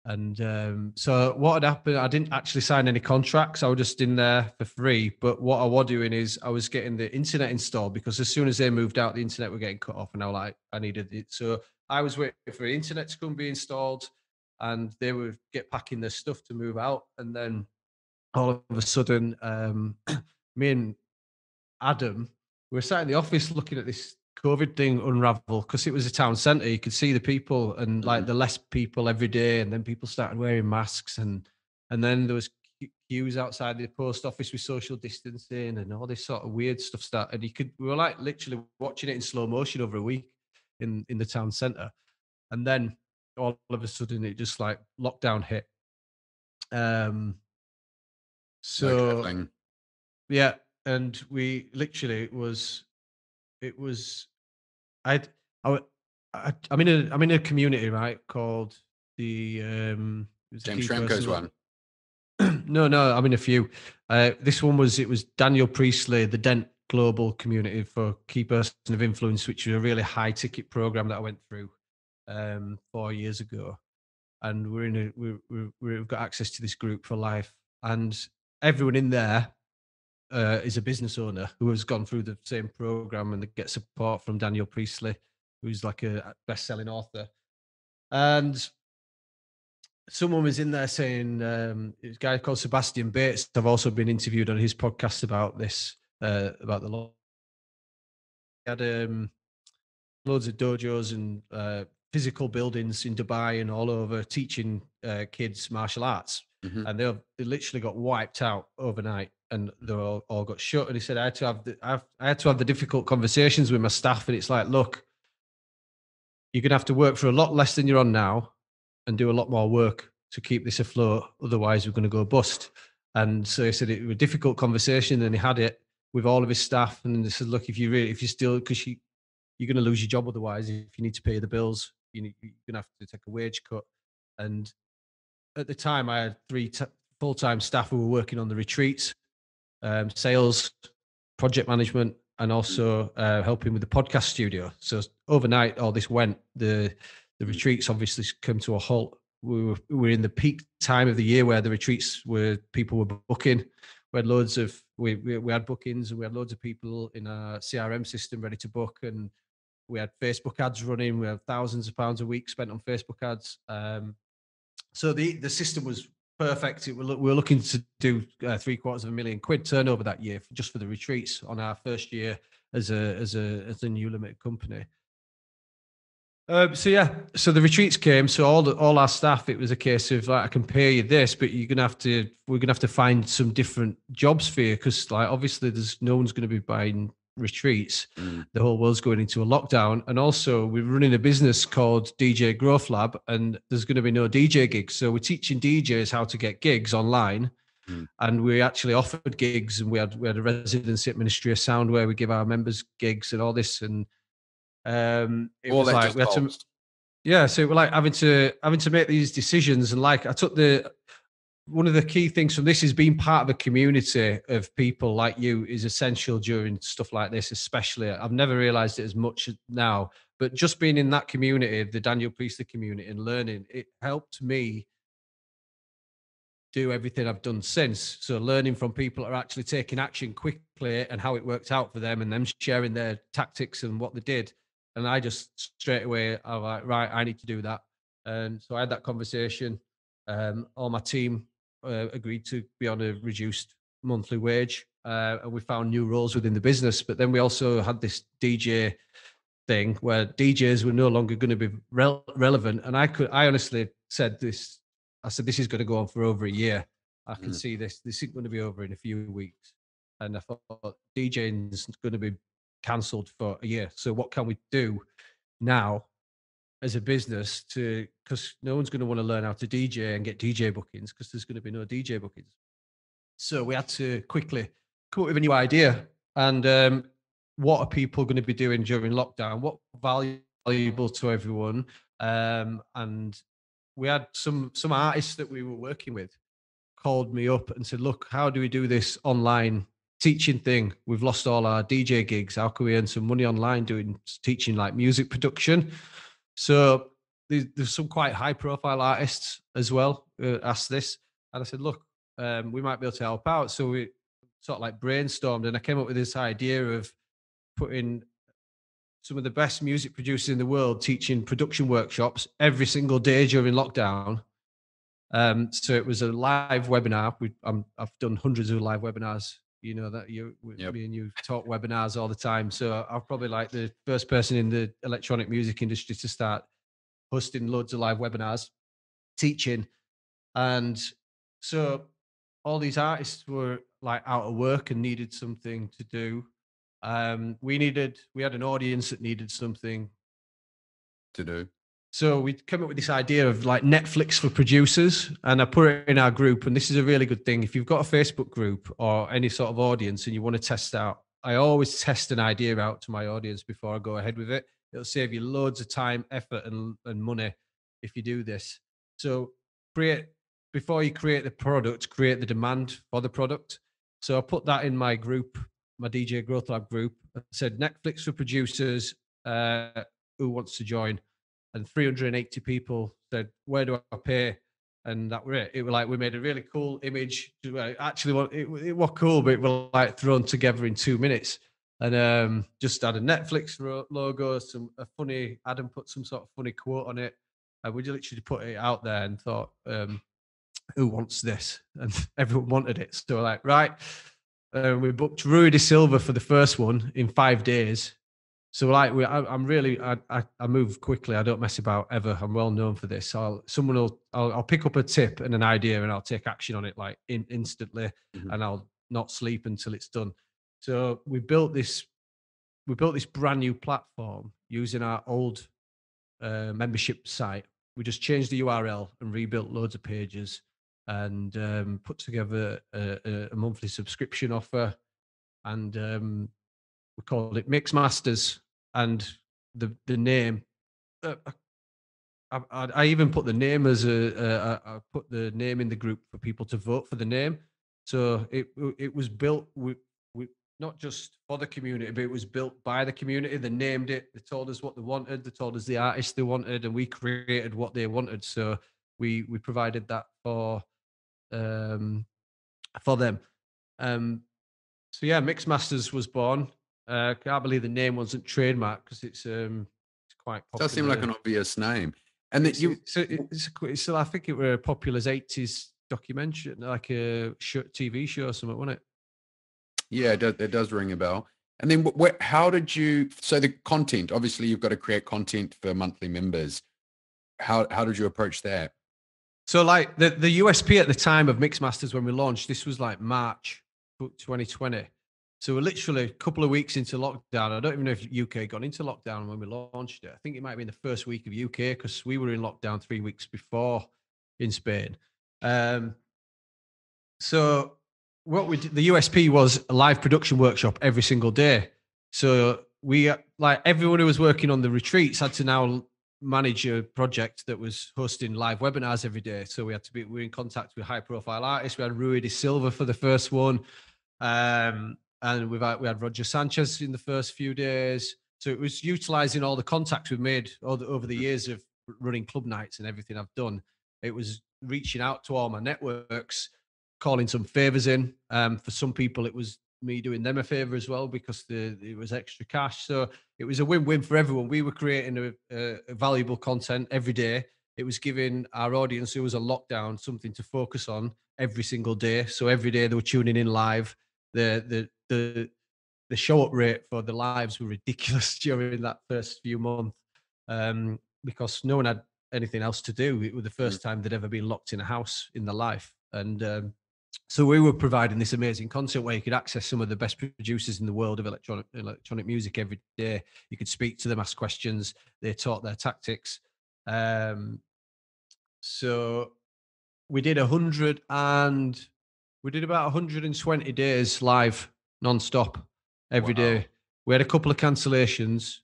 And um, so what had happened, I didn't actually sign any contracts. I was just in there for free. But what I was doing is I was getting the internet installed, because as soon as they moved out, the internet were getting cut off, and I was like, I needed it. So I was waiting for the internet to come and be installed, and they would get packing their stuff to move out. And then all of a sudden, um, me and Adam, we were sat in the office looking at this COVID thing unravel, because it was a town centre. You could see the people, and like the less people every day. And then people started wearing masks, and and then there was queues outside the post office with social distancing and all this sort of weird stuff started. And you could, we were like literally watching it in slow motion over a week in, in the town centre. And then all of a sudden, it just like lockdown hit. Um, So, yeah, and we literally it was, it was, I, I, I, I'm in a, I'm in a community, right, called the um, James Shramko's one. No, no, I'm in a few. Uh, this one was, it was Daniel Priestley, the Dent Global Community for Key Person of Influence, which was a really high ticket program that I went through um, four years ago, and we're in a, we we we've got access to this group for life. And everyone in there uh, is a business owner who has gone through the same program, and they get support from Daniel Priestley, who's like a best-selling author. And someone was in there saying, um, this guy called Sebastian Bates, I've also been interviewed on his podcast about this, uh, about the law. He had um, loads of dojos and uh, physical buildings in Dubai and all over teaching uh, kids martial arts. Mm-hmm. And they, they literally got wiped out overnight, and they all, all got shut. And he said, I had to have the, I've, I had to have the difficult conversations with my staff. And it's like, look, you're going to have to work for a lot less than you're on now and do a lot more work to keep this afloat. Otherwise, we're going to go bust. And so he said it was a difficult conversation, and he had it with all of his staff. And they said, look, if you really, if you still, because you, you're going to lose your job otherwise. If you need to pay the bills, you need, you're going to have to take a wage cut. And at the time, I had three t- full-time staff who were working on the retreats, um, sales, project management, and also uh, helping with the podcast studio. So overnight, all this went. The the retreats obviously came to a halt. We were, we were in the peak time of the year where the retreats were, people were booking. We had loads of, we, we, we had bookings, and we had loads of people in our C R M system ready to book. And we had Facebook ads running. We had thousands of pounds a week spent on Facebook ads. Um, So the, the system was perfect. It, we were looking to do uh, three quarters of a million quid turnover that year for, just for the retreats on our first year as a as a as a new limited company. Um, so yeah, so the retreats came. So all the, all our staff, it was a case of like, I can pay you this, but you're gonna have to we're gonna have to find some different jobs for you, because like obviously there's no one's gonna be buying retreats. Mm. The whole world's going into a lockdown, and also we're running a business called D J Growth Lab, and there's going to be no D J gigs. So we're teaching D Js how to get gigs online. Mm. And we actually offered gigs, and we had we had a residency at Ministry of Sound where we give our members gigs and all this. And um it all was like we had to, yeah so we're like having to having to make these decisions. And like I took the one of the key things from this is being part of a community of people like you is essential during stuff like this, especially. I've never realized it as much now, but just being in that community, the Daniel Priestley community, and learning, it helped me do everything I've done since. So learning from people that are actually taking action quickly and how it worked out for them, and them sharing their tactics and what they did. And I just straight away, I was like, right, I need to do that. And so I had that conversation. Um, all my team Uh, agreed to be on a reduced monthly wage, uh, and we found new roles within the business. But then we also had this D J thing where D Js were no longer going to be re- relevant. And I could, I honestly said this I said, this is going to go on for over a year. I can mm. see this. This is going to be over in a few weeks. And I thought, DJing is going to be cancelled for a year. So what can we do now as a business to, because no one's going to want to learn how to D J and get D J bookings because there's going to be no D J bookings. So we had to quickly come up with a new idea. And um, what are people going to be doing during lockdown? What value valuable to everyone? Um, and we had some some artists that we were working with called me up and said, look, how do we do this online teaching thing? We've lost all our D J gigs. How can we earn some money online doing teaching like music production? So there's, there's some quite high profile artists as well uh, asked this. And I said, look, um, we might be able to help out. So we sort of like brainstormed and I came up with this idea of putting some of the best music producers in the world teaching production workshops every single day during lockdown. Um, so it was a live webinar. We, um, I've done hundreds of live webinars. You know that you, yep. me and you talk webinars all the time. So I'm probably like the first person in the electronic music industry to start hosting loads of live webinars, teaching. And so all these artists were like out of work and needed something to do. Um, we needed, we had an audience that needed something to do. So we came up with this idea of like Netflix for producers, and I put it in our group. And this is a really good thing. If you've got a Facebook group or any sort of audience and you want to test out, I always test an idea out to my audience before I go ahead with it. It'll save you loads of time, effort, and, and money if you do this. So create, before you create the product, create the demand for the product. So I put that in my group, my D J Growth Lab group. I said Netflix for producers, uh, who wants to join? And three hundred eighty people said, where do I pay? And that were it. It was like, we made a really cool image. Actually, it, it was cool, but it was like thrown together in two minutes. And um, just had a Netflix logo, some a funny, Adam put some sort of funny quote on it. And we literally put it out there and thought, um, who wants this? And everyone wanted it. So we're like, right. And we booked Rudy De Silva for the first one in five days. So like, we, I, I'm really, I, I, I move quickly. I don't mess about ever. I'm well known for this. I'll, someone will, I'll, I'll pick up a tip and an idea and I'll take action on it like in, instantly mm-hmm. and I'll not sleep until it's done. So we built this, we built this brand new platform using our old uh, membership site. We just changed the U R L and rebuilt loads of pages and um, put together a, a monthly subscription offer. And um, we called it Mix Masters. And the the name, uh, I, I, I even put the name as a, a I put the name in the group for people to vote for the name. So it it was built with, with not just for the community, but it was built by the community. They named it. They told us what they wanted. They told us the artists they wanted, and we created what they wanted. So we we provided that for um for them. Um, so yeah, Mix Masters was born. Uh, I can't believe the name wasn't trademarked because it's um it's quite popular. It does seem like an obvious name. And that you so it's, it's so I think it were a popular eighties documentary, like a T V show or something, wasn't it? Yeah, it does, it does ring a bell. And then what, how did you, so the content, obviously you've got to create content for monthly members. How how did you approach that? So like the, the U S P at the time of Mixmasters when we launched, this was like March twenty twenty. So we're literally a couple of weeks into lockdown. I don't even know if U K got into lockdown when we launched it. I think it might have been the first week of U K because we were in lockdown three weeks before in Spain. Um, so what we did, the U S P was a live production workshop every single day. So we, like everyone who was working on the retreats had to now manage a project that was hosting live webinars every day. So we had to be, we were in contact with high profile artists. We had Rudy De Silva for the first one. Um, And we've had, we had Roger Sanchez in the first few days. So it was utilizing all the contacts we've made over, over the years of running club nights and everything I've done. It was reaching out to all my networks, calling some favors in. Um, for some people, it was me doing them a favor as well because the, it was extra cash. So it was a win-win for everyone. We were creating a, a, a valuable content every day. It was giving our audience, who was a lockdown, something to focus on every single day. So every day they were tuning in live. The, the, the, the show up rate for the lives were ridiculous during that first few months um, because no one had anything else to do. It was the first time they'd ever been locked in a house in their life. And um, so we were providing this amazing concert where you could access some of the best producers in the world of electronic electronic music every day. You could speak to them, ask questions. They taught their tactics. Um, so we did a hundred and we did about one hundred twenty days live non-stop every wow. day. We had a couple of cancellations.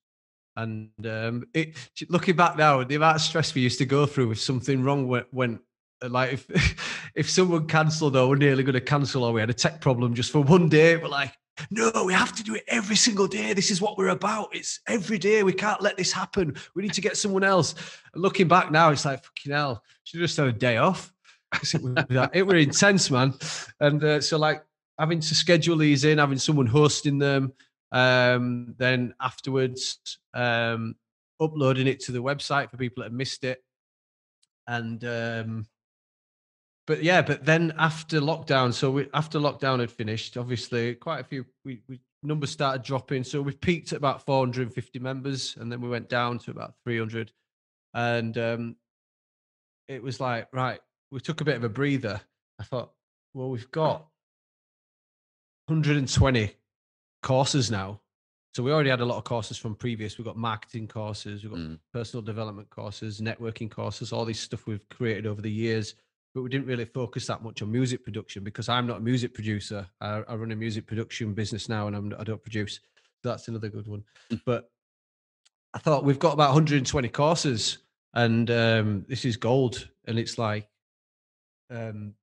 And um, it, looking back now, the amount of stress we used to go through if something wrong went, went like if if someone cancelled or were nearly going to cancel or we had a tech problem just for one day, we're like, no, we have to do it every single day. This is what we're about. It's every day. We can't let this happen. We need to get someone else. And looking back now, it's like, fucking hell, should have just had a day off. It were intense, man. And uh, so like having to schedule these in, having someone hosting them, um then afterwards um uploading it to the website for people that had missed it. And um but yeah but then after lockdown, so we after lockdown had finished, obviously quite a few we, we numbers started dropping, so we peaked at about four hundred fifty members and then we went down to about three hundred. And um it was like, right, we took a bit of a breather. I thought, well, we've got one hundred twenty courses now. So we already had a lot of courses from previous. We've got marketing courses, we've got mm. personal development courses, networking courses, all this stuff we've created over the years, but we didn't really focus that much on music production because I'm not a music producer. I, I run a music production business now and I'm, I don't produce. That's another good one. But I thought, we've got about one hundred twenty courses and um, this is gold. And it's like, um,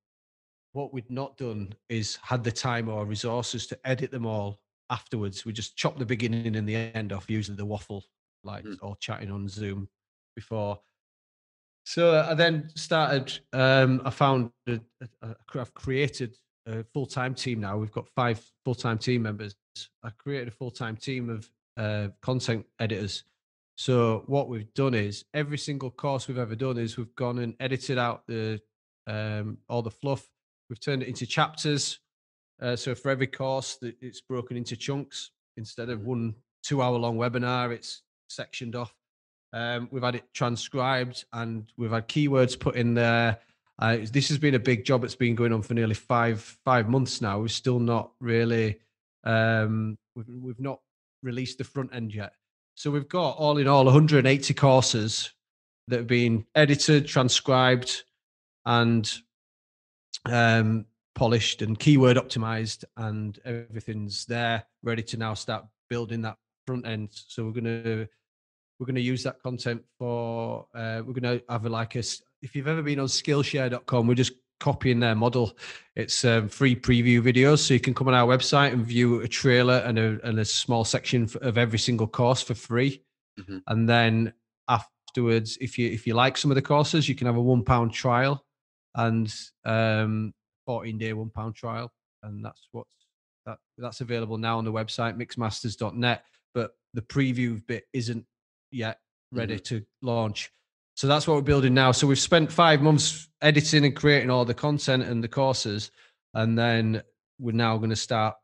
what we'd not done is had the time or resources to edit them all afterwards. We just chopped the beginning and the end off, usually the waffle, like mm. or chatting on Zoom before. So I then started, um, I found, a, a, I've created a full-time team now. We've got five full-time team members. I created a full-time team of uh, content editors. So what we've done is every single course we've ever done is we've gone and edited out the um, all the fluff. We've turned it into chapters. Uh, so for every course, it's broken into chunks. Instead of one two-hour-long webinar, it's sectioned off. Um, we've had it transcribed, and we've had keywords put in there. Uh, this has been a big job. It's been going on for nearly five five months now. We're still not really, um, we've, we've not released the front end yet. So we've got, all in all, one hundred eighty courses that have been edited, transcribed, and um, polished and keyword optimized, and everything's there ready to now start building that front end. So we're gonna we're gonna use that content for uh we're gonna have a, like a if you've ever been on skillshare dot com, we're just copying their model. It's um, free preview videos, so you can come on our website and view a trailer and a, and a small section of every single course for free. Mm-hmm. And then afterwards, if you if you like some of the courses, you can have a one pound trial and um fourteen day one pound trial, and that's what's that that's available now on the website mixmasters dot net, but the preview bit isn't yet ready mm-hmm. to launch. So that's what we're building now. So we've spent five months editing and creating all the content and the courses, and then we're now going to start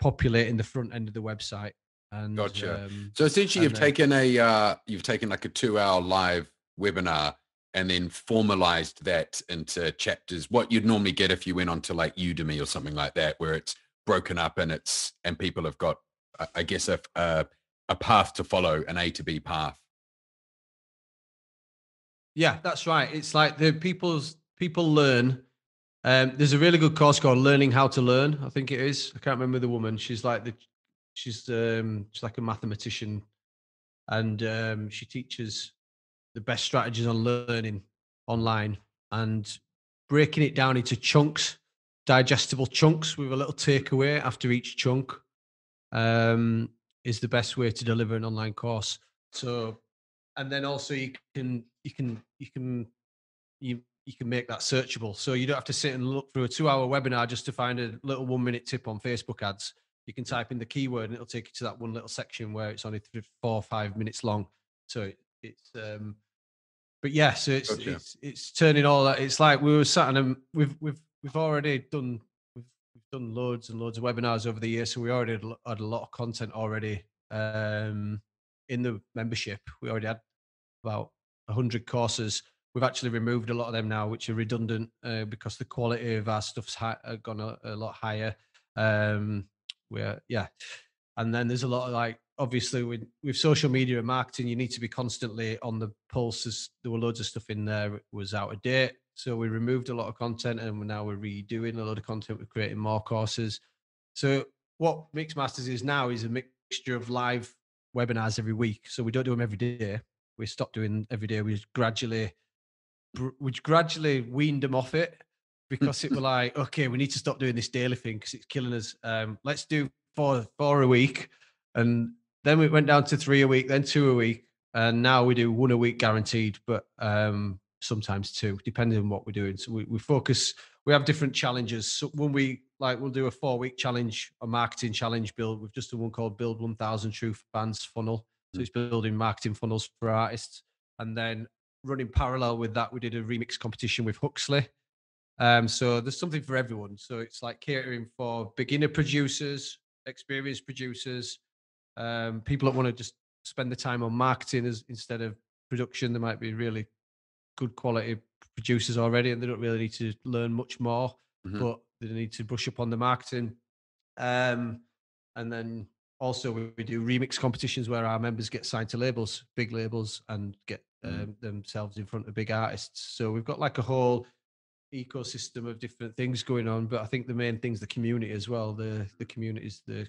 populating the front end of the website. And gotcha. Um, so essentially you've then, taken a uh you've taken like a two hour live webinar and then formalized that into chapters, what you'd normally get if you went on to like Udemy or something like that, where it's broken up and it's, and people have got, I guess, a, a, a path to follow, an A to B path. Yeah, that's right. It's like the people's, people learn. Um, there's a really good course called Learning How to Learn, I think it is. I can't remember the woman. She's like the, she's, um, she's like a mathematician, and um, she teaches the best strategies on learning online and breaking it down into chunks, digestible chunks with a little takeaway after each chunk um, is the best way to deliver an online course. So, and then also you can, you can, you can, you, you can make that searchable. So you don't have to sit and look through a two hour webinar just to find a little one minute tip on Facebook ads. You can type in the keyword and it'll take you to that one little section where it's only three, four or five minutes long. So it, It's, um, but yeah, so it's, gotcha. it's, it's turning all that. It's like we were sat and we've, we've, we've already done, we've done loads and loads of webinars over the years. So we already had, had a lot of content already, um, in the membership. We already had about one hundred courses. We've actually removed a lot of them now, which are redundant uh, because the quality of our stuff's ha- gone a, a lot higher. Um, we're yeah, and then there's a lot of like obviously with with social media and marketing, you need to be constantly on the pulse. As there were loads of stuff in there it was out of date, so we removed a lot of content, and now we're redoing a lot of content. We're creating more courses. So what Mix Masters is now is a mixture of live webinars every week. So we don't do them every day. We stopped doing every day. We gradually we gradually weaned them off it, because it were like, okay, we need to stop doing this daily thing because it's killing us. Um, let's do four, four a week. And then we went down to three a week, then two a week. And now we do one a week guaranteed, but um, sometimes two, depending on what we're doing. So we, we focus, we have different challenges. So when we, like, we'll do a four week challenge, a marketing challenge build. We've just done one called Build one thousand True Fans Funnel. So it's building marketing funnels for artists. And then running parallel with that, we did a remix competition with Huxley. Um, so there's something for everyone. So it's like catering for beginner producers, experienced producers, um, people that want to just spend the time on marketing as, instead of production. There might be really good quality producers already, and they don't really need to learn much more, mm-hmm. but they need to brush up on the marketing. Um, and then also we, we do remix competitions where our members get signed to labels, big labels, and get mm-hmm. um, themselves in front of big artists. So we've got like a whole ecosystem of different things going on, but I think the main thing's the community as well. The the community is the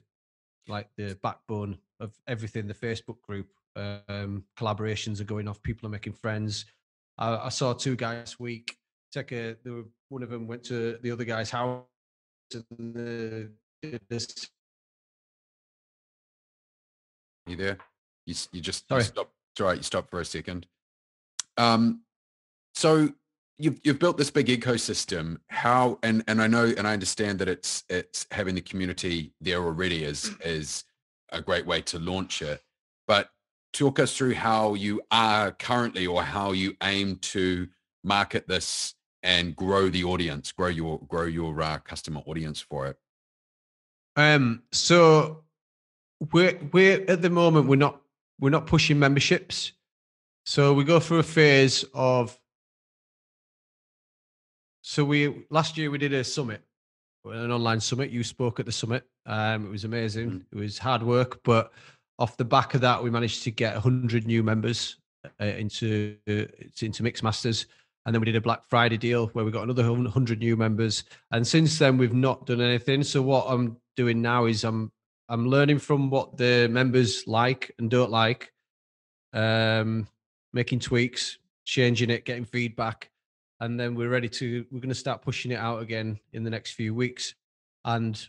like the backbone of everything. The Facebook group, um, collaborations are going off. People are making friends. I, I saw two guys this week. Take a there were, one of them went to the other guy's house and the, this. You there? You you just sorry. You stopped, it's all right. You stopped for a second. Um, so. You've, you've built this big ecosystem. How and and I know and I understand that it's it's having the community there already is is a great way to launch it. But talk us through how you are currently, or how you aim to market this and grow the audience, grow your grow your uh, customer audience for it. Um. So we're we're at the moment we're not we're not pushing memberships. So we go through a phase of. So we last year we did a summit, an online summit. You spoke at the summit. Um, it was amazing. Mm-hmm. It was hard work, but off the back of that, we managed to get one hundred new members uh, into uh, into Mixmasters, and then we did a Black Friday deal where we got another one hundred new members. And since then, we've not done anything. So what I'm doing now is I'm I'm learning from what the members like and don't like, um, making tweaks, changing it, getting feedback. And then we're ready to, we're going to start pushing it out again in the next few weeks. And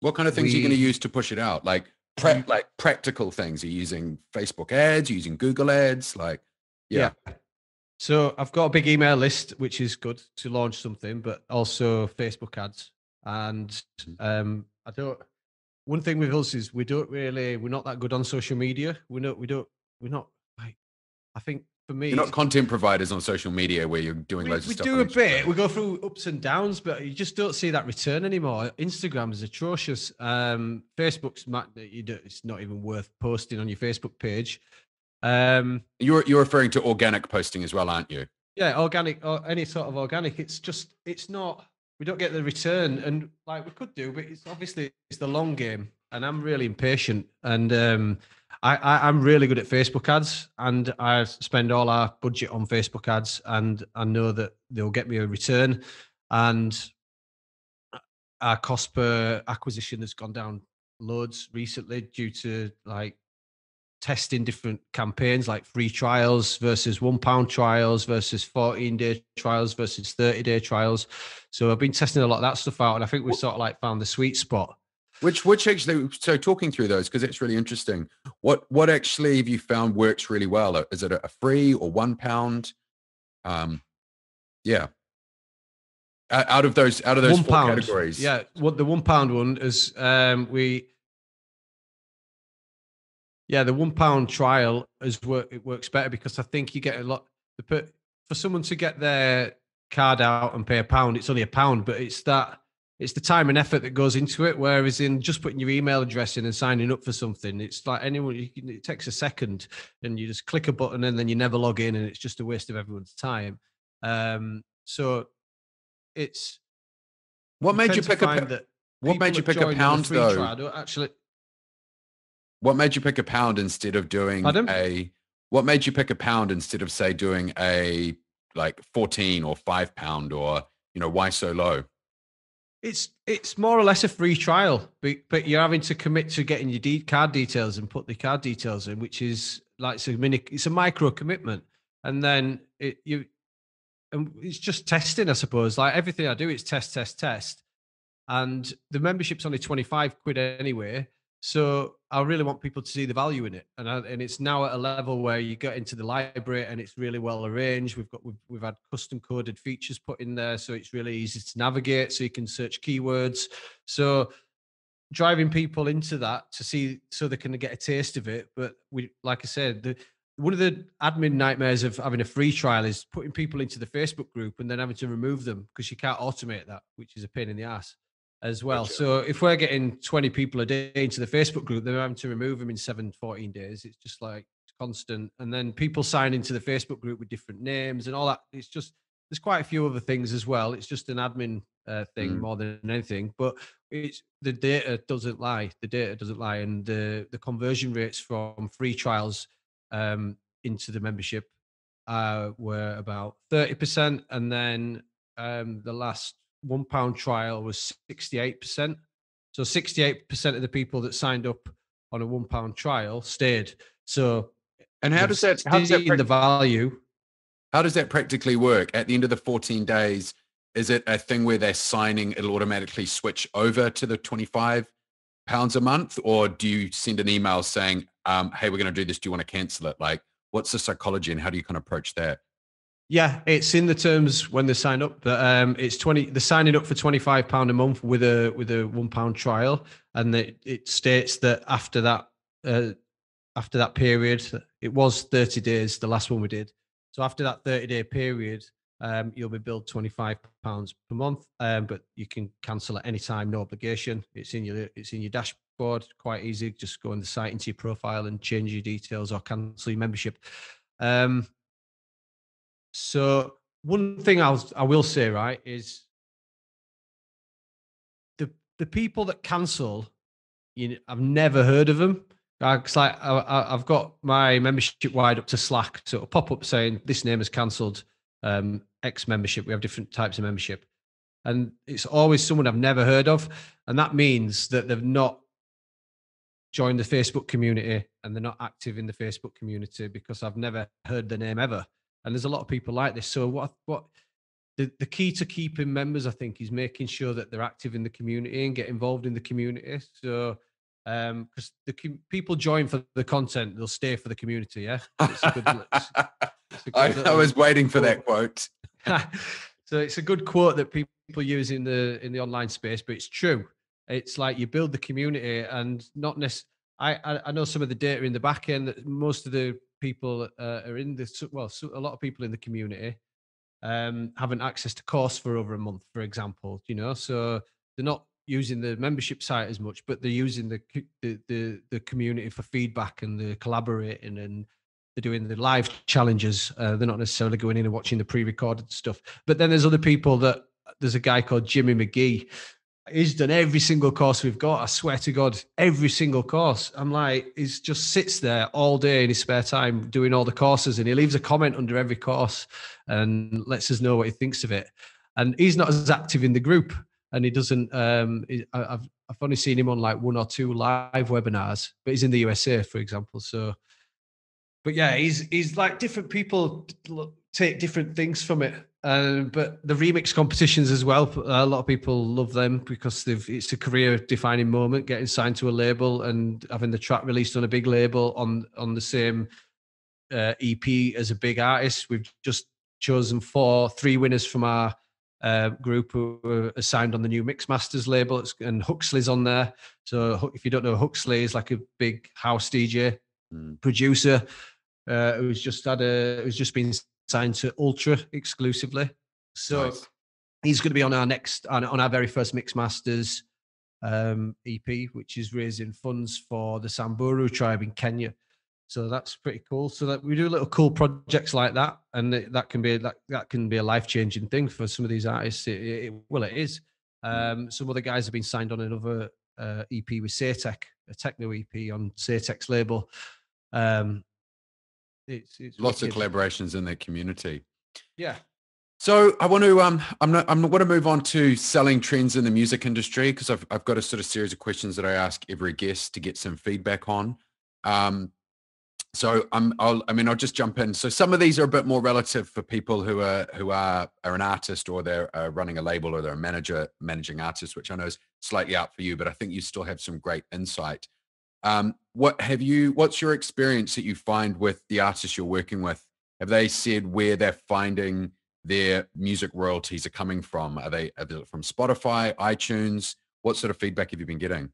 what kind of things we, are you going to use to push it out? Like, pra- like practical things. Are you using Facebook ads, using Google ads? Like, yeah. yeah. So I've got a big email list, which is good to launch something, but also Facebook ads. And um, I don't, one thing with us is we don't really, we're not that good on social media. We're not, we don't, we're not like, I think, for me, you're not content providers on social media where you're doing we, loads of we stuff. We do a bit. We go through ups and downs, but you just don't see that return anymore. Instagram is atrocious. Um, Facebook's you do, it's not even worth posting on your Facebook page. Um, you're you're referring to organic posting as well, aren't you? Yeah, organic or any sort of organic. It's just it's not. We don't get the return, and like we could do, but it's obviously it's the long game. And I'm really impatient, and um, I, I, I'm really good at Facebook ads, and I spend all our budget on Facebook ads, and I know that they'll get me a return, and our cost per acquisition has gone down loads recently due to like testing different campaigns, like free trials versus one pound trials versus fourteen day trials versus thirty day trials. So I've been testing a lot of that stuff out, and I think we've sort of like found the sweet spot. Which, which actually, so talking through those, because it's really interesting. What, what actually have you found works really well? Is it a free or one pound? Um, yeah. Out of those, out of those four categories. Yeah. What the one pound one is, um, we, yeah, the one pound trial is work. It works better because I think you get a lot for someone to get their card out and pay a pound. It's only a pound, but it's that. it's the time and effort that goes into it. Whereas in just putting your email address in and signing up for something, it's like anyone, you can, it takes a second and you just click a button and then you never log in, and it's just a waste of everyone's time. Um, so it's. What made you pick up that? What made you pick a pound though? Trial, I don't actually. What made you pick a pound instead of doing Pardon? a, what made you pick a pound instead of say doing a like fourteen or five pound or, you know, why so low? It's it's more or less a free trial, but, but you're having to commit to getting your de- card details and put the card details in, which is like it's a mini, it's a micro commitment, and then it you, and it's just testing, I suppose. Like everything I do, it's test, test, test, and the membership's only twenty-five quid anyway. So I really want people to see the value in it, and I, and it's now at a level where you get into the library and it's really well arranged. We've got we've, we've had custom coded features put in there, so it's really easy to navigate. So you can search keywords. So driving people into that to see so they can get a taste of it. But we, like I said, the, one of the admin nightmares of having a free trial is putting people into the Facebook group and then having to remove them because you can't automate that, which is a pain in the ass. As well. Gotcha. So if we're getting twenty people a day into the Facebook group, they're having to remove them in seven, fourteen days. It's just like constant. And then people sign into the Facebook group with different names and all that. It's just, there's quite a few other things as well. It's just an admin uh, thing mm. more than anything, but it's the data doesn't lie. The data doesn't lie. And the, the conversion rates from free trials um, into the membership uh, were about thirty percent. And then um, the last one pound trial was sixty-eight percent. So sixty-eight percent of the people that signed up on a one pound trial stayed. So, and how does that, how does that in the value? How does that practically work? At the end of the fourteen days, is it a thing where they're signing, it'll automatically switch over to the twenty-five pounds a month? Or do you send an email saying, um, hey, we're going to do this. Do you want to cancel it? Like, what's the psychology and how do you kind of approach that? Yeah, it's in the terms when they sign up, but um, it's twenty. They're signing up for twenty-five pound a month with a with a one pound trial, and it, it states that after that uh, after that period, it was thirty days. The last one we did, so after that thirty-day period, um, you'll be billed twenty-five pounds per month, um, but you can cancel at any time, no obligation. It's in your it's in your dashboard, quite easy. Just go on the site into your profile and change your details or cancel your membership. Um, So one thing I'll, I will say, right, is the the people that cancel, you know, I've never heard of them. It's like I, I, I've got my membership wired up to Slack, so it'll pop up saying this name is cancelled, um, X membership. We have different types of membership, and it's always someone I've never heard of, and that means that they've not joined the Facebook community and they're not active in the Facebook community because I've never heard the name ever. And there's a lot of people like this. So what what the, the key to keeping members, I think, is making sure that they're active in the community and get involved in the community. So um because the com- people join for the content, they'll stay for the community. Yeah. It's a good, it's, it's a good I, little, I was waiting for that quote. So it's a good quote that people use in the in the online space, but it's true. It's like you build the community and not necessarily. I I know some of the data in the back end that most of the people uh, are in this, well, a lot of people in the community um, haven't access to course for over a month, for example, you know, so they're not using the membership site as much, but they're using the the the, the community for feedback and they're collaborating and they're doing the live challenges. Uh, they're not necessarily going in and watching the pre-recorded stuff. But then there's other people that, there's a guy called Jimmy McGee. He's done every single course we've got. I swear to God, every single course. I'm like, he just sits there all day in his spare time doing all the courses, and he leaves a comment under every course and lets us know what he thinks of it. And he's not as active in the group, and he doesn't. Um, he, I've I've only seen him on like one or two live webinars, but he's in the U S A, for example. So, but yeah, he's he's like different people take different things from it. Uh, but the remix competitions as well, a lot of people love them because they've, it's a career-defining moment, getting signed to a label and having the track released on a big label on, on the same uh, E P as a big artist. We've just chosen four, three winners from our uh, group who were signed on the new Mixmasters label, and Huxley's on there. So if you don't know, Huxley is like a big house D J, mm. producer uh, who's just had a, who's just been signed to Ultra exclusively. So nice. he's going to be on our next, on, on our very first Mixmasters um, E P, which is raising funds for the Samburu tribe in Kenya. So that's pretty cool. So that we do little cool projects like that, and that can be that, that can be a life-changing thing for some of these artists. It, it, well, it is. Um, some other guys have been signed on another uh, E P with Satech, a techno E P on Satech's label. Um, it's, it's lots wicked. Of collaborations in the community. Yeah. So I want to um I'm not I'm going to move on to selling trends in the music industry, because I've I've got a sort of series of questions that I ask every guest to get some feedback on. Um, so I'm I'll I mean I'll just jump in. So some of these are a bit more relative for people who are who are are an artist, or they're uh, running a label, or they're a manager managing artist, which I know is slightly out for you, but I think you still have some great insight. Um, what have you? What's your experience that you find with the artists you're working with? Have they said where they're finding their music royalties are coming from? Are they, are they from Spotify, iTunes? What sort of feedback have you been getting?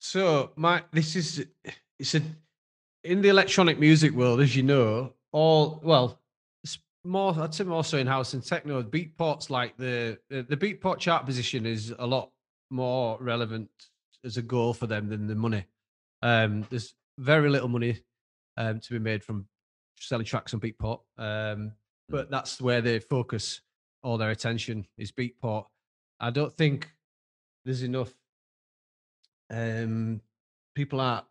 So my, this is, it's a, in the electronic music world, as you know, all, well, it's more, I'd say more so in house and techno. Beatport's like the, the, the Beatport chart position is a lot more relevant as a goal for them than the money. Um, there's very little money um, to be made from selling tracks on Beatport, um, but that's where they focus all their attention, is Beatport. I don't think there's enough um, people are,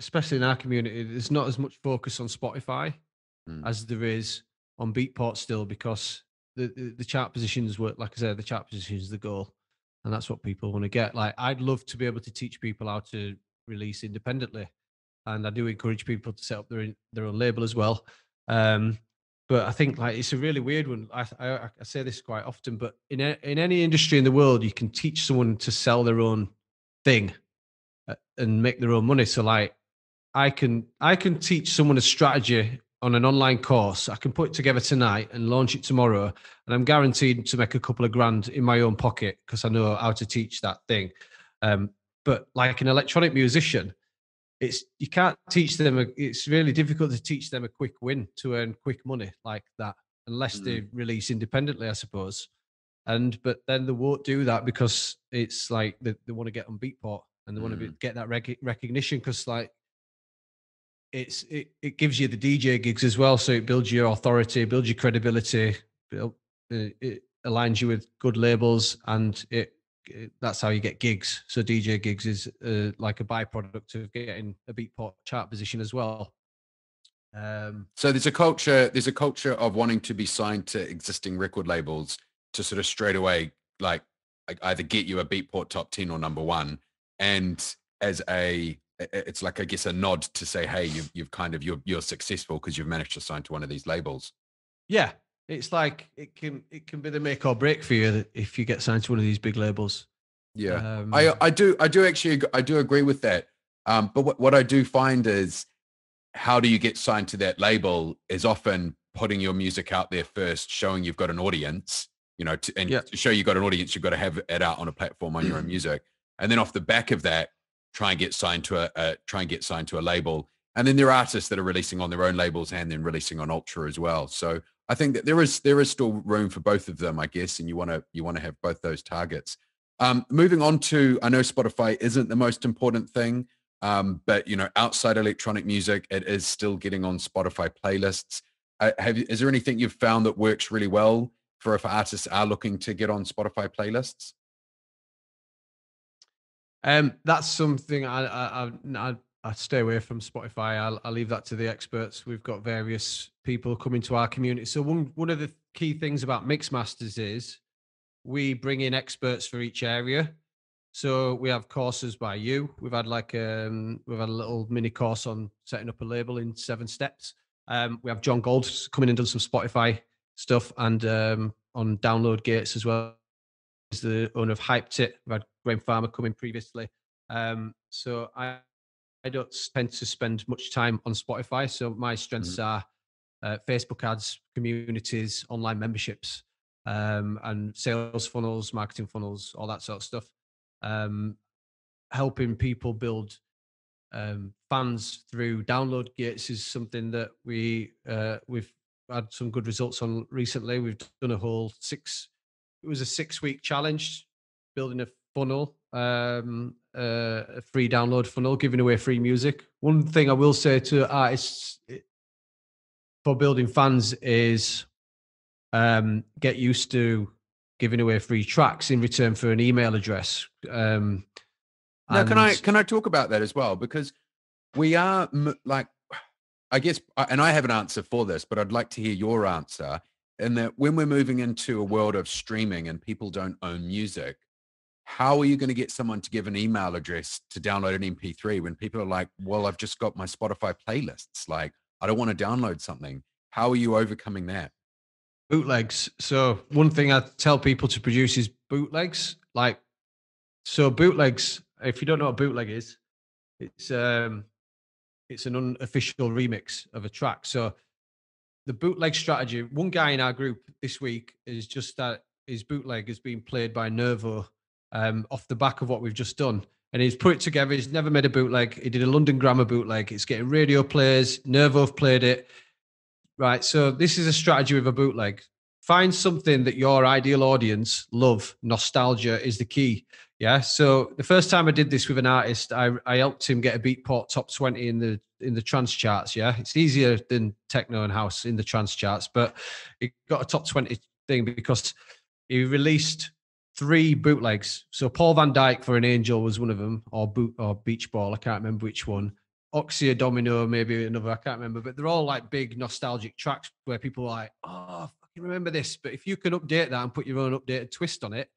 especially in our community, there's not as much focus on Spotify mm. as there is on Beatport still, because the, the, the chart positions work, like I said, the chart positions is the goal, and that's what people want to get. Like, I'd love to be able to teach people how to release independently. And I do encourage people to set up their their own label as well. Um, but I think like it's a really weird one. I, I, I say this quite often, but in a, in any industry in the world, you can teach someone to sell their own thing and make their own money. So like, I can I can teach someone a strategy on an online course. I can put it together tonight and launch it tomorrow, and I'm guaranteed to make a couple of grand in my own pocket because I know how to teach that thing. Um, but like an electronic musician, it's, you can't teach them, a, it's really difficult to teach them a quick win to earn quick money like that, unless mm-hmm. they release independently, I suppose. And, but then they won't do that because it's like, they, they want to get on Beatport and they mm-hmm. want to be, get that rec- recognition. Cause like it's, it, it gives you the D J gigs as well. So it builds your authority, builds your credibility, build, it, it aligns you with good labels, and it, that's how you get gigs. So D J gigs is uh, like a byproduct of getting a Beatport chart position as well. Um, so there's a culture, there's a culture of wanting to be signed to existing record labels to sort of straight away, like, like either get you a Beatport top ten or number one. And as a, it's like, I guess, a nod to say, hey, you've, you've kind of, you're, you're successful because you've managed to sign to one of these labels. Yeah. It's like it can it can be the make or break for you if you get signed to one of these big labels. Yeah, um, I I do I do actually I do agree with that. Um, but what, what I do find is, how do you get signed to that label is often putting your music out there first, showing you've got an audience. You know, to, and yeah. to show you've got an audience, you've got to have it out on a platform on your own music, and then off the back of that, try and get signed to a uh, try and get signed to a label. And then there are artists that are releasing on their own labels and then releasing on Ultra as well. So I think that there is there is still room for both of them, I guess, and you want to you want to have both those targets. Um, moving on to, I know Spotify isn't the most important thing, um, but you know, outside electronic music, it is still getting on Spotify playlists. Uh, have is there anything you've found that works really well for if artists are looking to get on Spotify playlists? Um, that's something I I. I, I I stay away from Spotify. I'll, I'll leave that to the experts. We've got various people coming to our community. So one, one of the key things about Mixmasters is we bring in experts for each area. So we have courses by you. We've had like um, we've had a little mini course on setting up a label in seven steps. Um, we have John Gold coming and done some Spotify stuff, and um, on download gates as well. He's the owner of Hyped It. We've had Graham Farmer coming previously. Um, so I. I don't tend to spend much time on Spotify, so my strengths mm-hmm. are uh, Facebook ads, communities, online memberships, um, and sales funnels, marketing funnels, all that sort of stuff. Um, helping people build um, fans through download gates is something that we uh, we've had some good results on recently. We've done a whole six, it was a six week challenge, building a funnel, um, uh, a free download funnel, giving away free music. One thing I will say to artists for building fans is um, get used to giving away free tracks in return for an email address. Um, now, can I, can I talk about that as well? Because we are like, I guess, and I have an answer for this, but I'd like to hear your answer. And that when we're moving into a world of streaming and people don't own music, how are you going to get someone to give an email address to download an M P three when people are like, well, I've just got my Spotify playlists. Like, I don't want to download something. How are you overcoming that? Bootlegs. So one thing I tell people to produce is bootlegs. Like, so bootlegs, if you don't know what a bootleg is, it's, um, it's an unofficial remix of a track. So the bootleg strategy, one guy in our group this week is just that his bootleg is being played by Nervo um, off the back of what we've just done. And he's put it together. He's never made a bootleg. He did a London Grammar bootleg. It's getting radio plays. Nervo have played it. Right. So this is a strategy with a bootleg. Find something that your ideal audience love. Nostalgia is the key. Yeah. So the first time I did this with an artist, I, I helped him get a Beatport top twenty in the in the trance charts. Yeah. It's easier than techno and house in the trance charts, but he got a top twenty thing because he released three bootlegs. So Paul Van Dyke for an Angel was one of them, or boot or Beach Ball. I can't remember which one. Oxia Domino, maybe another. I can't remember, but they're all like big nostalgic tracks where people are like, oh, fucking remember this. But if you can update that and put your own updated twist on it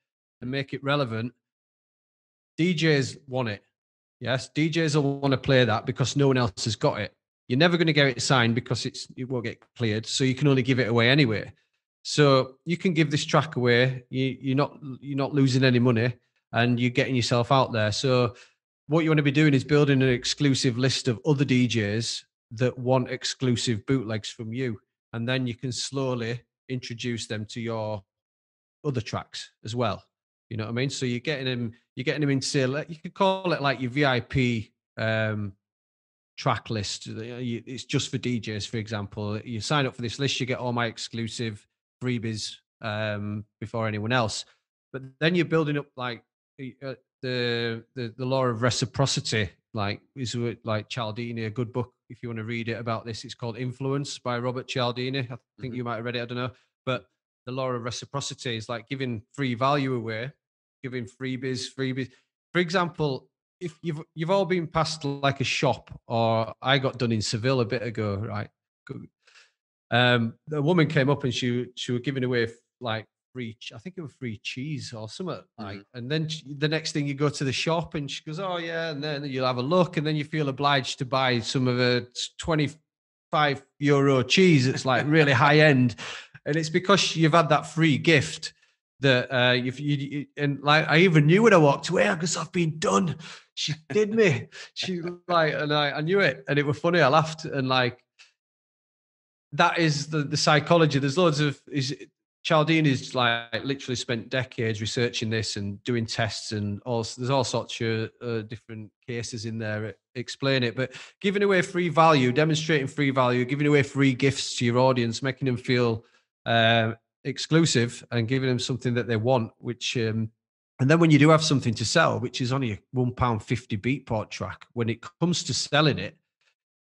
and make it relevant, D Js want it. Yes, D Js will want to play that because no one else has got it. You're never going to get it signed because it's it won't get cleared. So you can only give it away anyway. So you can give this track away. You, you're not you're not losing any money and you're getting yourself out there. So what you want to be doing is building an exclusive list of other D Js that want exclusive bootlegs from you. And then you can slowly introduce them to your other tracks as well. You know what I mean? So you're getting them, you're getting them in, say, you could call it like your V I P um, track list. It's just for D Js, for example. You sign up for this list, you get all my exclusive freebies um, before anyone else. But then you're building up like, uh, The, the the law of reciprocity, like is like Cialdini, a good book if you want to read it about this. It's called Influence by Robert Cialdini. I think mm-hmm. you might have read it, I don't know. But the law of reciprocity is like giving free value away, giving freebies, freebies. For example, if you've you've all been past like a shop, or I got done in Seville a bit ago, right? Um, the woman came up and she she was giving away like. free, I think it was free cheese or something like, mm-hmm. and then the next thing you go to the shop and she goes, oh yeah. And then you'll have a look and then you feel obliged to buy some of a twenty-five euro cheese. It's like really high end. And it's because you've had that free gift that, uh, you've, you, you, and like, I even knew when I walked away, I guess I've been done. She did me. She like, and I, I knew it and it was funny. I laughed and like, that is the, the psychology. There's loads of, is Cialdini's like literally spent decades researching this and doing tests and all. There's all sorts of uh, different cases in there that explain it. But giving away free value, demonstrating free value, giving away free gifts to your audience, making them feel uh, exclusive and giving them something that they want. Which um, and then when you do have something to sell, which is only a one pound fifty Beatport track, when it comes to selling it,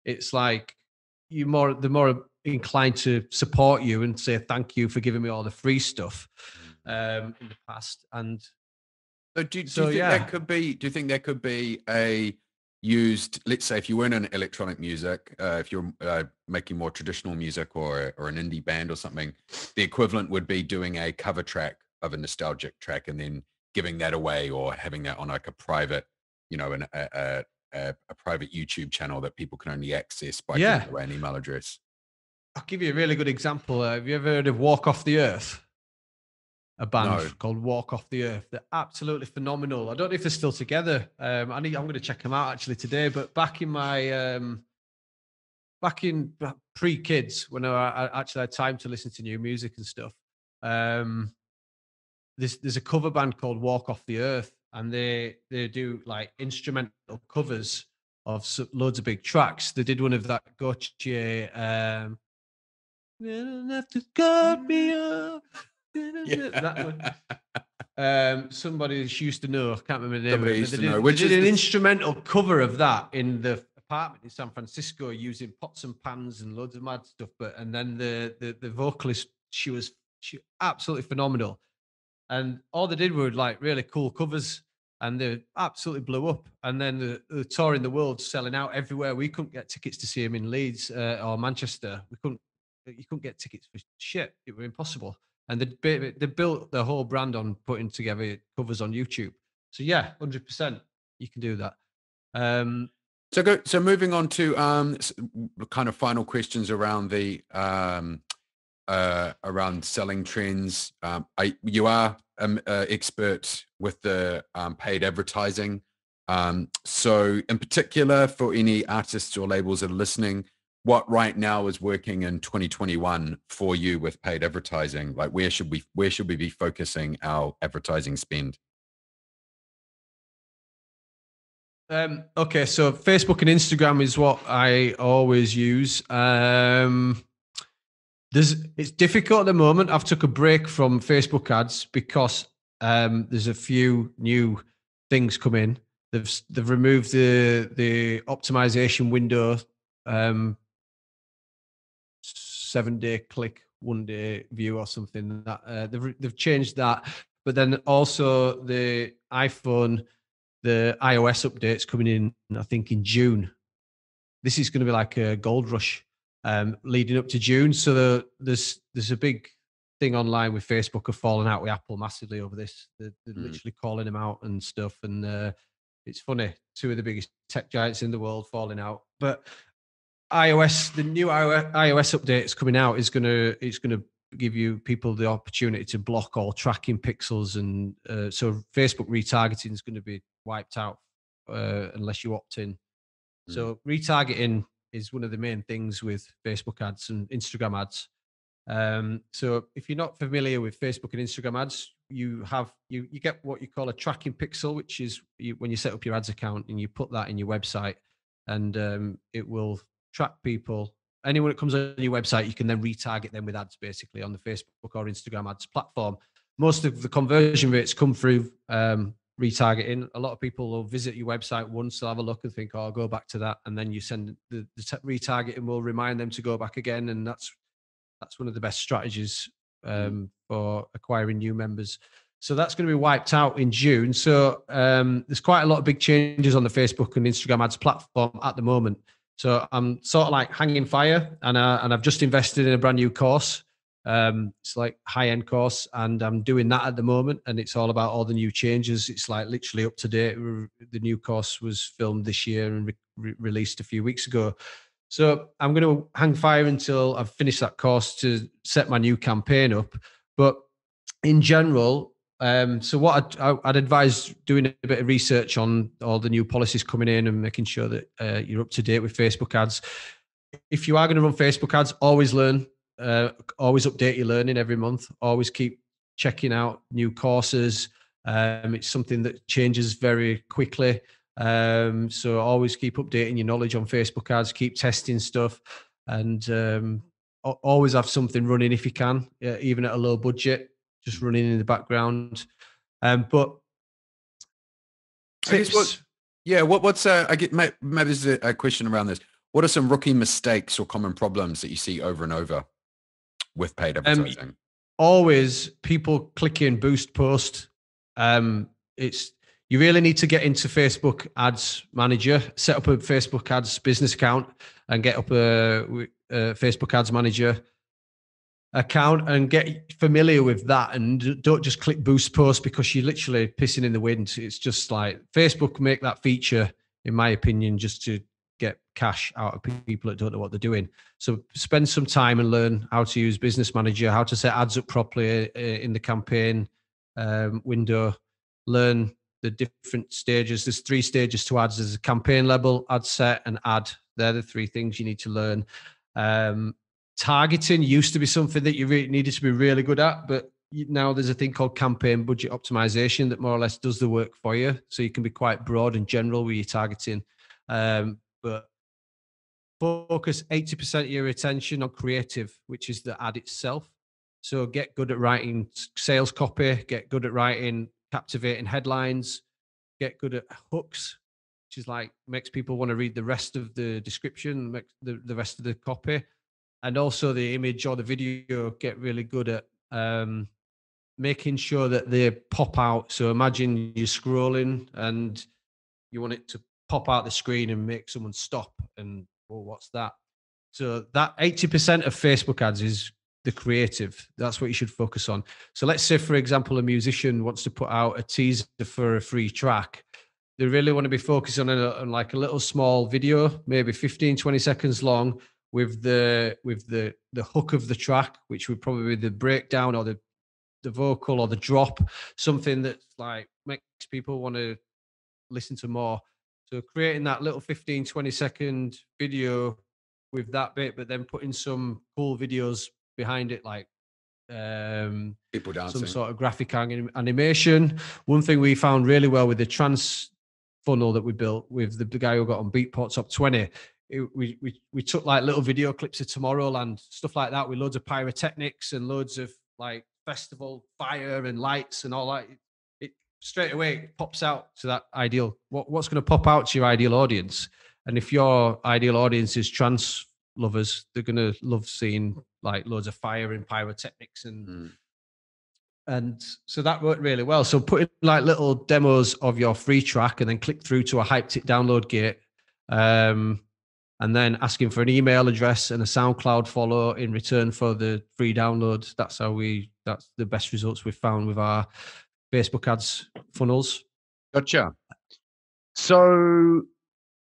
it's like you more the more. inclined to support you and say thank you for giving me all the free stuff um in the past. And so do, do so, you think yeah. that could be do you think that could be a used, let's say if you weren't in electronic music, uh, if you're uh, making more traditional music or or an indie band or something, the equivalent would be doing a cover track of a nostalgic track and then giving that away or having that on like a private, you know, an, a, a a private YouTube channel that people can only access by yeah. giving away an email address? I'll give you a really good example. Uh, have you ever heard of Walk Off the Earth? A band no. called Walk Off the Earth. They're absolutely phenomenal. I don't know if they're still together. Um, I need, I'm going to check them out actually today. But back in my, um, back in pre-kids, when I, I actually had time to listen to new music and stuff, um, there's, there's a cover band called Walk Off the Earth. And they, they do like instrumental covers of loads of big tracks. They did one of that Gautier, um, Didn't have to cut me up. Yeah. That one. Um, somebody used to know, I can't remember the name of it, used to did, know. Which is an the... instrumental cover of that in the apartment in San Francisco using pots and pans and loads of mad stuff. But and then the the, the vocalist, she was she absolutely phenomenal. And all they did were like really cool covers, and they absolutely blew up. And then the, the tour in the world, selling out everywhere. We couldn't get tickets to see him in Leeds uh, or Manchester. We couldn't. You couldn't get tickets for shit. It was impossible. And they they built their whole brand on putting together covers on YouTube. So yeah, one hundred percent, you can do that. Um, so go. So moving on to um, kind of final questions around the um, uh, around selling trends. Um, I, you are an uh, expert with the um, paid advertising. Um, so in particular, for any artists or labels that are listening, what right now is working in twenty twenty-one for you with paid advertising? Like where should we, where should we be focusing our advertising spend? Um, okay. So Facebook and Instagram is what I always use. Um, there's, it's difficult at the moment. I've took a break from Facebook ads because um, there's a few new things come in. They've, they've removed the, the optimization window. Um, seven day click, one day view or something that uh, they've, they've changed that. But then also the iPhone, the iOS updates coming in, I think in June. This is going to be like a gold rush um, leading up to June. So the, there's, there's a big thing online with Facebook have fallen out with Apple massively over this. They're, they're mm. literally calling them out and stuff. And uh, it's funny, two of the biggest tech giants in the world falling out. But iOS, the new iOS updates coming out is gonna it's gonna give you people the opportunity to block all tracking pixels, and uh, so Facebook retargeting is going to be wiped out uh, unless you opt in. Mm. So retargeting is one of the main things with Facebook ads and Instagram ads. Um, so if you're not familiar with Facebook and Instagram ads, you have you you get what you call a tracking pixel, which is you, when you set up your ads account and you put that in your website, and um, it will track people. Anyone that comes on your website, you can then retarget them with ads, basically, on the Facebook or Instagram ads platform. Most of the conversion rates come through um, retargeting. A lot of people will visit your website once, they'll have a look and think, oh, I'll go back to that. And then you send the, the retargeting will remind them to go back again. And that's that's one of the best strategies um, for acquiring new members. So that's going to be wiped out in June. So um, there's quite a lot of big changes on the Facebook and Instagram ads platform at the moment. So I'm sort of like hanging fire, and uh, and I've just invested in a brand new course. Um, it's like high-end course, and I'm doing that at the moment. And it's all about all the new changes. It's like literally up to date. The new course was filmed this year and re- released a few weeks ago. So I'm going to hang fire until I've finished that course to set my new campaign up. But in general, um, so what I'd, I'd advise doing a bit of research on all the new policies coming in and making sure that uh, you're up to date with Facebook ads. If you are going to run Facebook ads, always learn, uh, always update your learning every month. Always keep checking out new courses. Um, it's something that changes very quickly. Um, so always keep updating your knowledge on Facebook ads, keep testing stuff, and um, always have something running if you can, uh, even at a low budget. Just running in the background, um, but tips. What, yeah, what what's uh, I get maybe there's a, a question around this. What are some rookie mistakes or common problems that you see over and over with paid advertising? Um, always people clicking boost post. Um, it's you really need to get into Facebook Ads Manager, set up a Facebook Ads business account, and get up a, a Facebook Ads Manager account and get familiar with that, and don't just click boost post because you're literally pissing in the wind. It's just like Facebook make that feature, in my opinion, just to get cash out of people that don't know what they're doing. So spend some time and learn how to use Business Manager, how to set ads up properly in the campaign um, window, learn the different stages. There's three stages to ads. There's a campaign level, ad set, and ad. They're the three things you need to learn. Um, Targeting used to be something that you really needed to be really good at, but now there's a thing called campaign budget optimization that more or less does the work for you. So you can be quite broad and general with your targeting. Um, but Focus eighty percent of your attention on creative, which is the ad itself. So get good at writing sales copy, get good at writing captivating headlines, get good at hooks, which is like makes people want to read the rest of the description, make the, the rest of the copy. And also the image or the video, get really good at um, making sure that they pop out. So imagine you're scrolling and you want it to pop out the screen and make someone stop and, oh, what's that? So that eighty percent of Facebook ads is the creative. That's what you should focus on. So let's say, for example, a musician wants to put out a teaser for a free track. They really want to be focused on, a, on like a little small video, maybe fifteen, twenty seconds long with the with the, the hook of the track, which would probably be the breakdown or the, the vocal or the drop, something that like makes people want to listen to more. So creating that little fifteen, twenty second video with that bit, but then putting some cool videos behind it, like um, people dancing, some sort of graphic anim- animation. One thing we found really well with the trance funnel that we built with the, the guy who got on Beatport Top twenty, it, we, we we took like little video clips of Tomorrowland, stuff like that, with loads of pyrotechnics and loads of like festival fire and lights and all that. Straight away it pops out to that ideal, what, what's going to pop out to your ideal audience. And if your ideal audience is trance lovers, they're going to love seeing like loads of fire and pyrotechnics and mm. and so that worked really well. So putting like little demos of your free track and then click through to a Hyped It download gate, um and then asking for an email address and a SoundCloud follow in return for the free download. That's how we that's the best results we've found with our Facebook ads funnels. Gotcha. So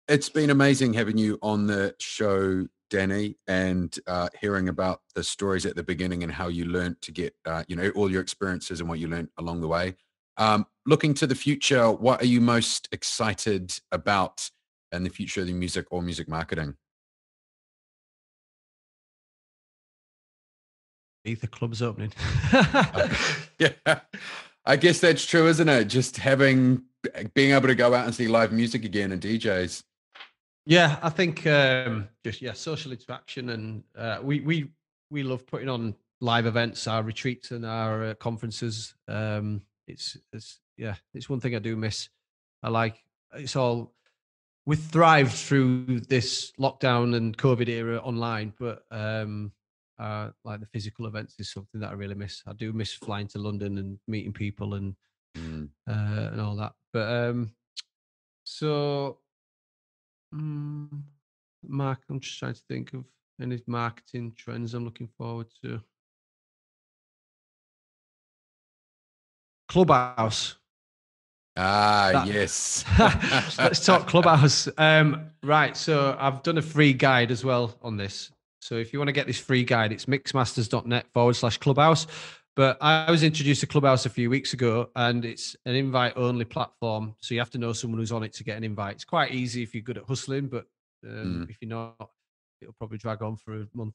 it's been amazing having you on the show, Danny, and uh, hearing about the stories at the beginning and how you learned to get, uh, you know, all your experiences and what you learned along the way. Um, looking to the future, what are you most excited about in the future of the music or music marketing? The club's opening. Yeah. I guess that's true, isn't it? Just having, being able to go out and see live music again and D Js. Yeah, I think um, just, yeah, social interaction. And uh, we, we, we love putting on live events, our retreats and our uh, conferences. Um, it's, it's, yeah, it's one thing I do miss. I like, it's all, we thrived through this lockdown and COVID era online, but um Uh, like the physical events is something that I really miss. I do miss flying to London and meeting people and mm. uh, and all that. But um, so, um, Mark, I'm just trying to think of any marketing trends I'm looking forward to. Clubhouse. Ah, that, yes. Let's talk Clubhouse. Um, right. So I've done a free guide as well on this. So if you want to get this free guide, it's mixmasters.net forward slash clubhouse. But I was introduced to Clubhouse a few weeks ago, and it's an invite only platform. So you have to know someone who's on it to get an invite. It's quite easy if you're good at hustling, but um, mm. if you're not, it'll probably drag on for a month.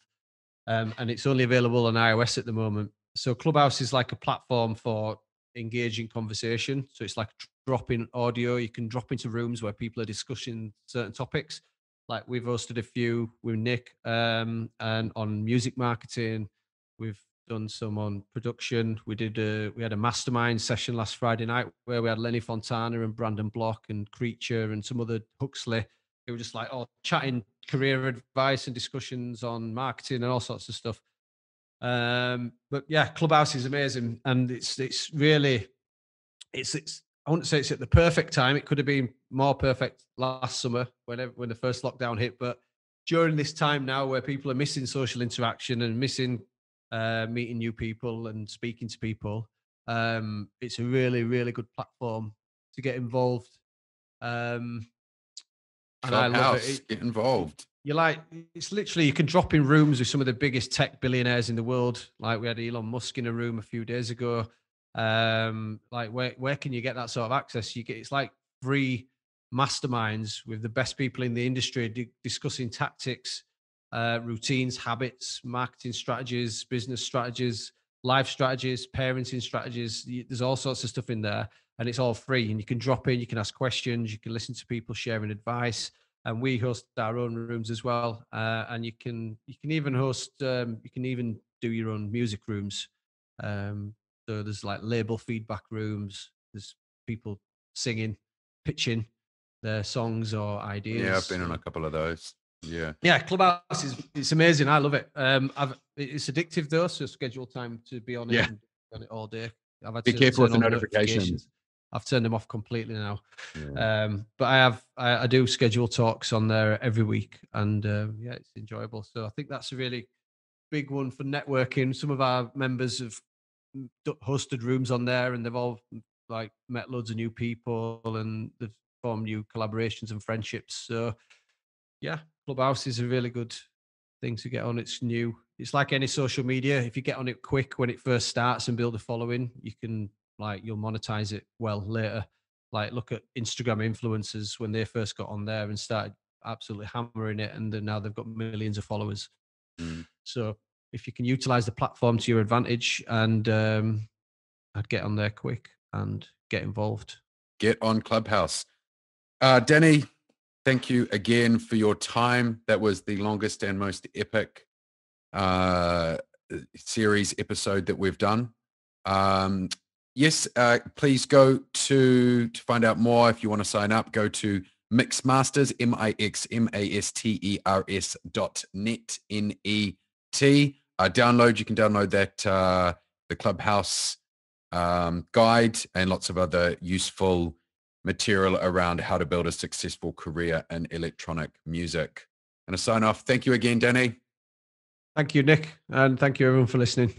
Um, and it's only available on iOS at the moment. So Clubhouse is like a platform for engaging conversation. So it's like dropping audio. You can drop into rooms where people are discussing certain topics. Like we've hosted a few with Nick um, and on music marketing. We've done some on production. We did a, we had a mastermind session last Friday night where we had Lenny Fontana and Brandon Block and Creature and some other Huxley. They were just like oh, chatting career advice and discussions on marketing and all sorts of stuff. Um, but yeah, Clubhouse is amazing, and it's it's really it's it's. I wouldn't say it's at the perfect time. It could have been more perfect last summer when, when the first lockdown hit. But during this time now where people are missing social interaction and missing uh, meeting new people and speaking to people, um, it's a really, really good platform to get involved. Um, and Clubhouse, I love it. it. Get involved. You're like, it's literally, you can drop in rooms with some of the biggest tech billionaires in the world. Like we had Elon Musk in a room a few days ago. Um, like where, where can you get that sort of access? You get, it's like free masterminds with the best people in the industry di- discussing tactics, uh, routines, habits, marketing strategies, business strategies, life strategies, parenting strategies. There's all sorts of stuff in there, and it's all free, and you can drop in, you can ask questions, you can listen to people sharing advice. and we host our own rooms as well. Uh, and you can you can even host um, you can even do your own music rooms. Um, so there's like label feedback rooms. There's people singing, pitching their songs or ideas. Yeah, I've been on a couple of those. Yeah, yeah. Clubhouse is it's amazing. I love it. Um, I've, it's addictive though. So schedule time to be on it. Yeah. And on it all day. I've had be to careful with the notifications. notifications. I've turned them off completely now. Yeah. Um, but I have I, I do schedule talks on there every week, and uh, yeah, it's enjoyable. So I think that's a really big one for networking. Some of our members have hosted rooms on there, and they've all like met loads of new people, and they've formed new collaborations and friendships. So yeah, Clubhouse is a really good thing to get on. It's new. It's like any social media. If you get on it quick when it first starts and build a following, you can like you'll monetize it well later. Like look at Instagram influencers when they first got on there and started absolutely hammering it, and then now they've got millions of followers. Mm. So if you can utilize the platform to your advantage, and um, I'd get on there quick and get involved. Get on Clubhouse. Uh, Danny, thank you again for your time. That was the longest and most epic uh, series episode that we've done. Um, Yes, uh, please go to, to find out more. If you want to sign up, go to Mixmasters, M-I-X-M-A-S-T-E-R-S dot net, N E T. Uh, download, you can download that, uh, the Clubhouse um, guide and lots of other useful material around how to build a successful career in electronic music. And a sign off. Thank you again, Danny. Thank you, Nick. And thank you everyone for listening.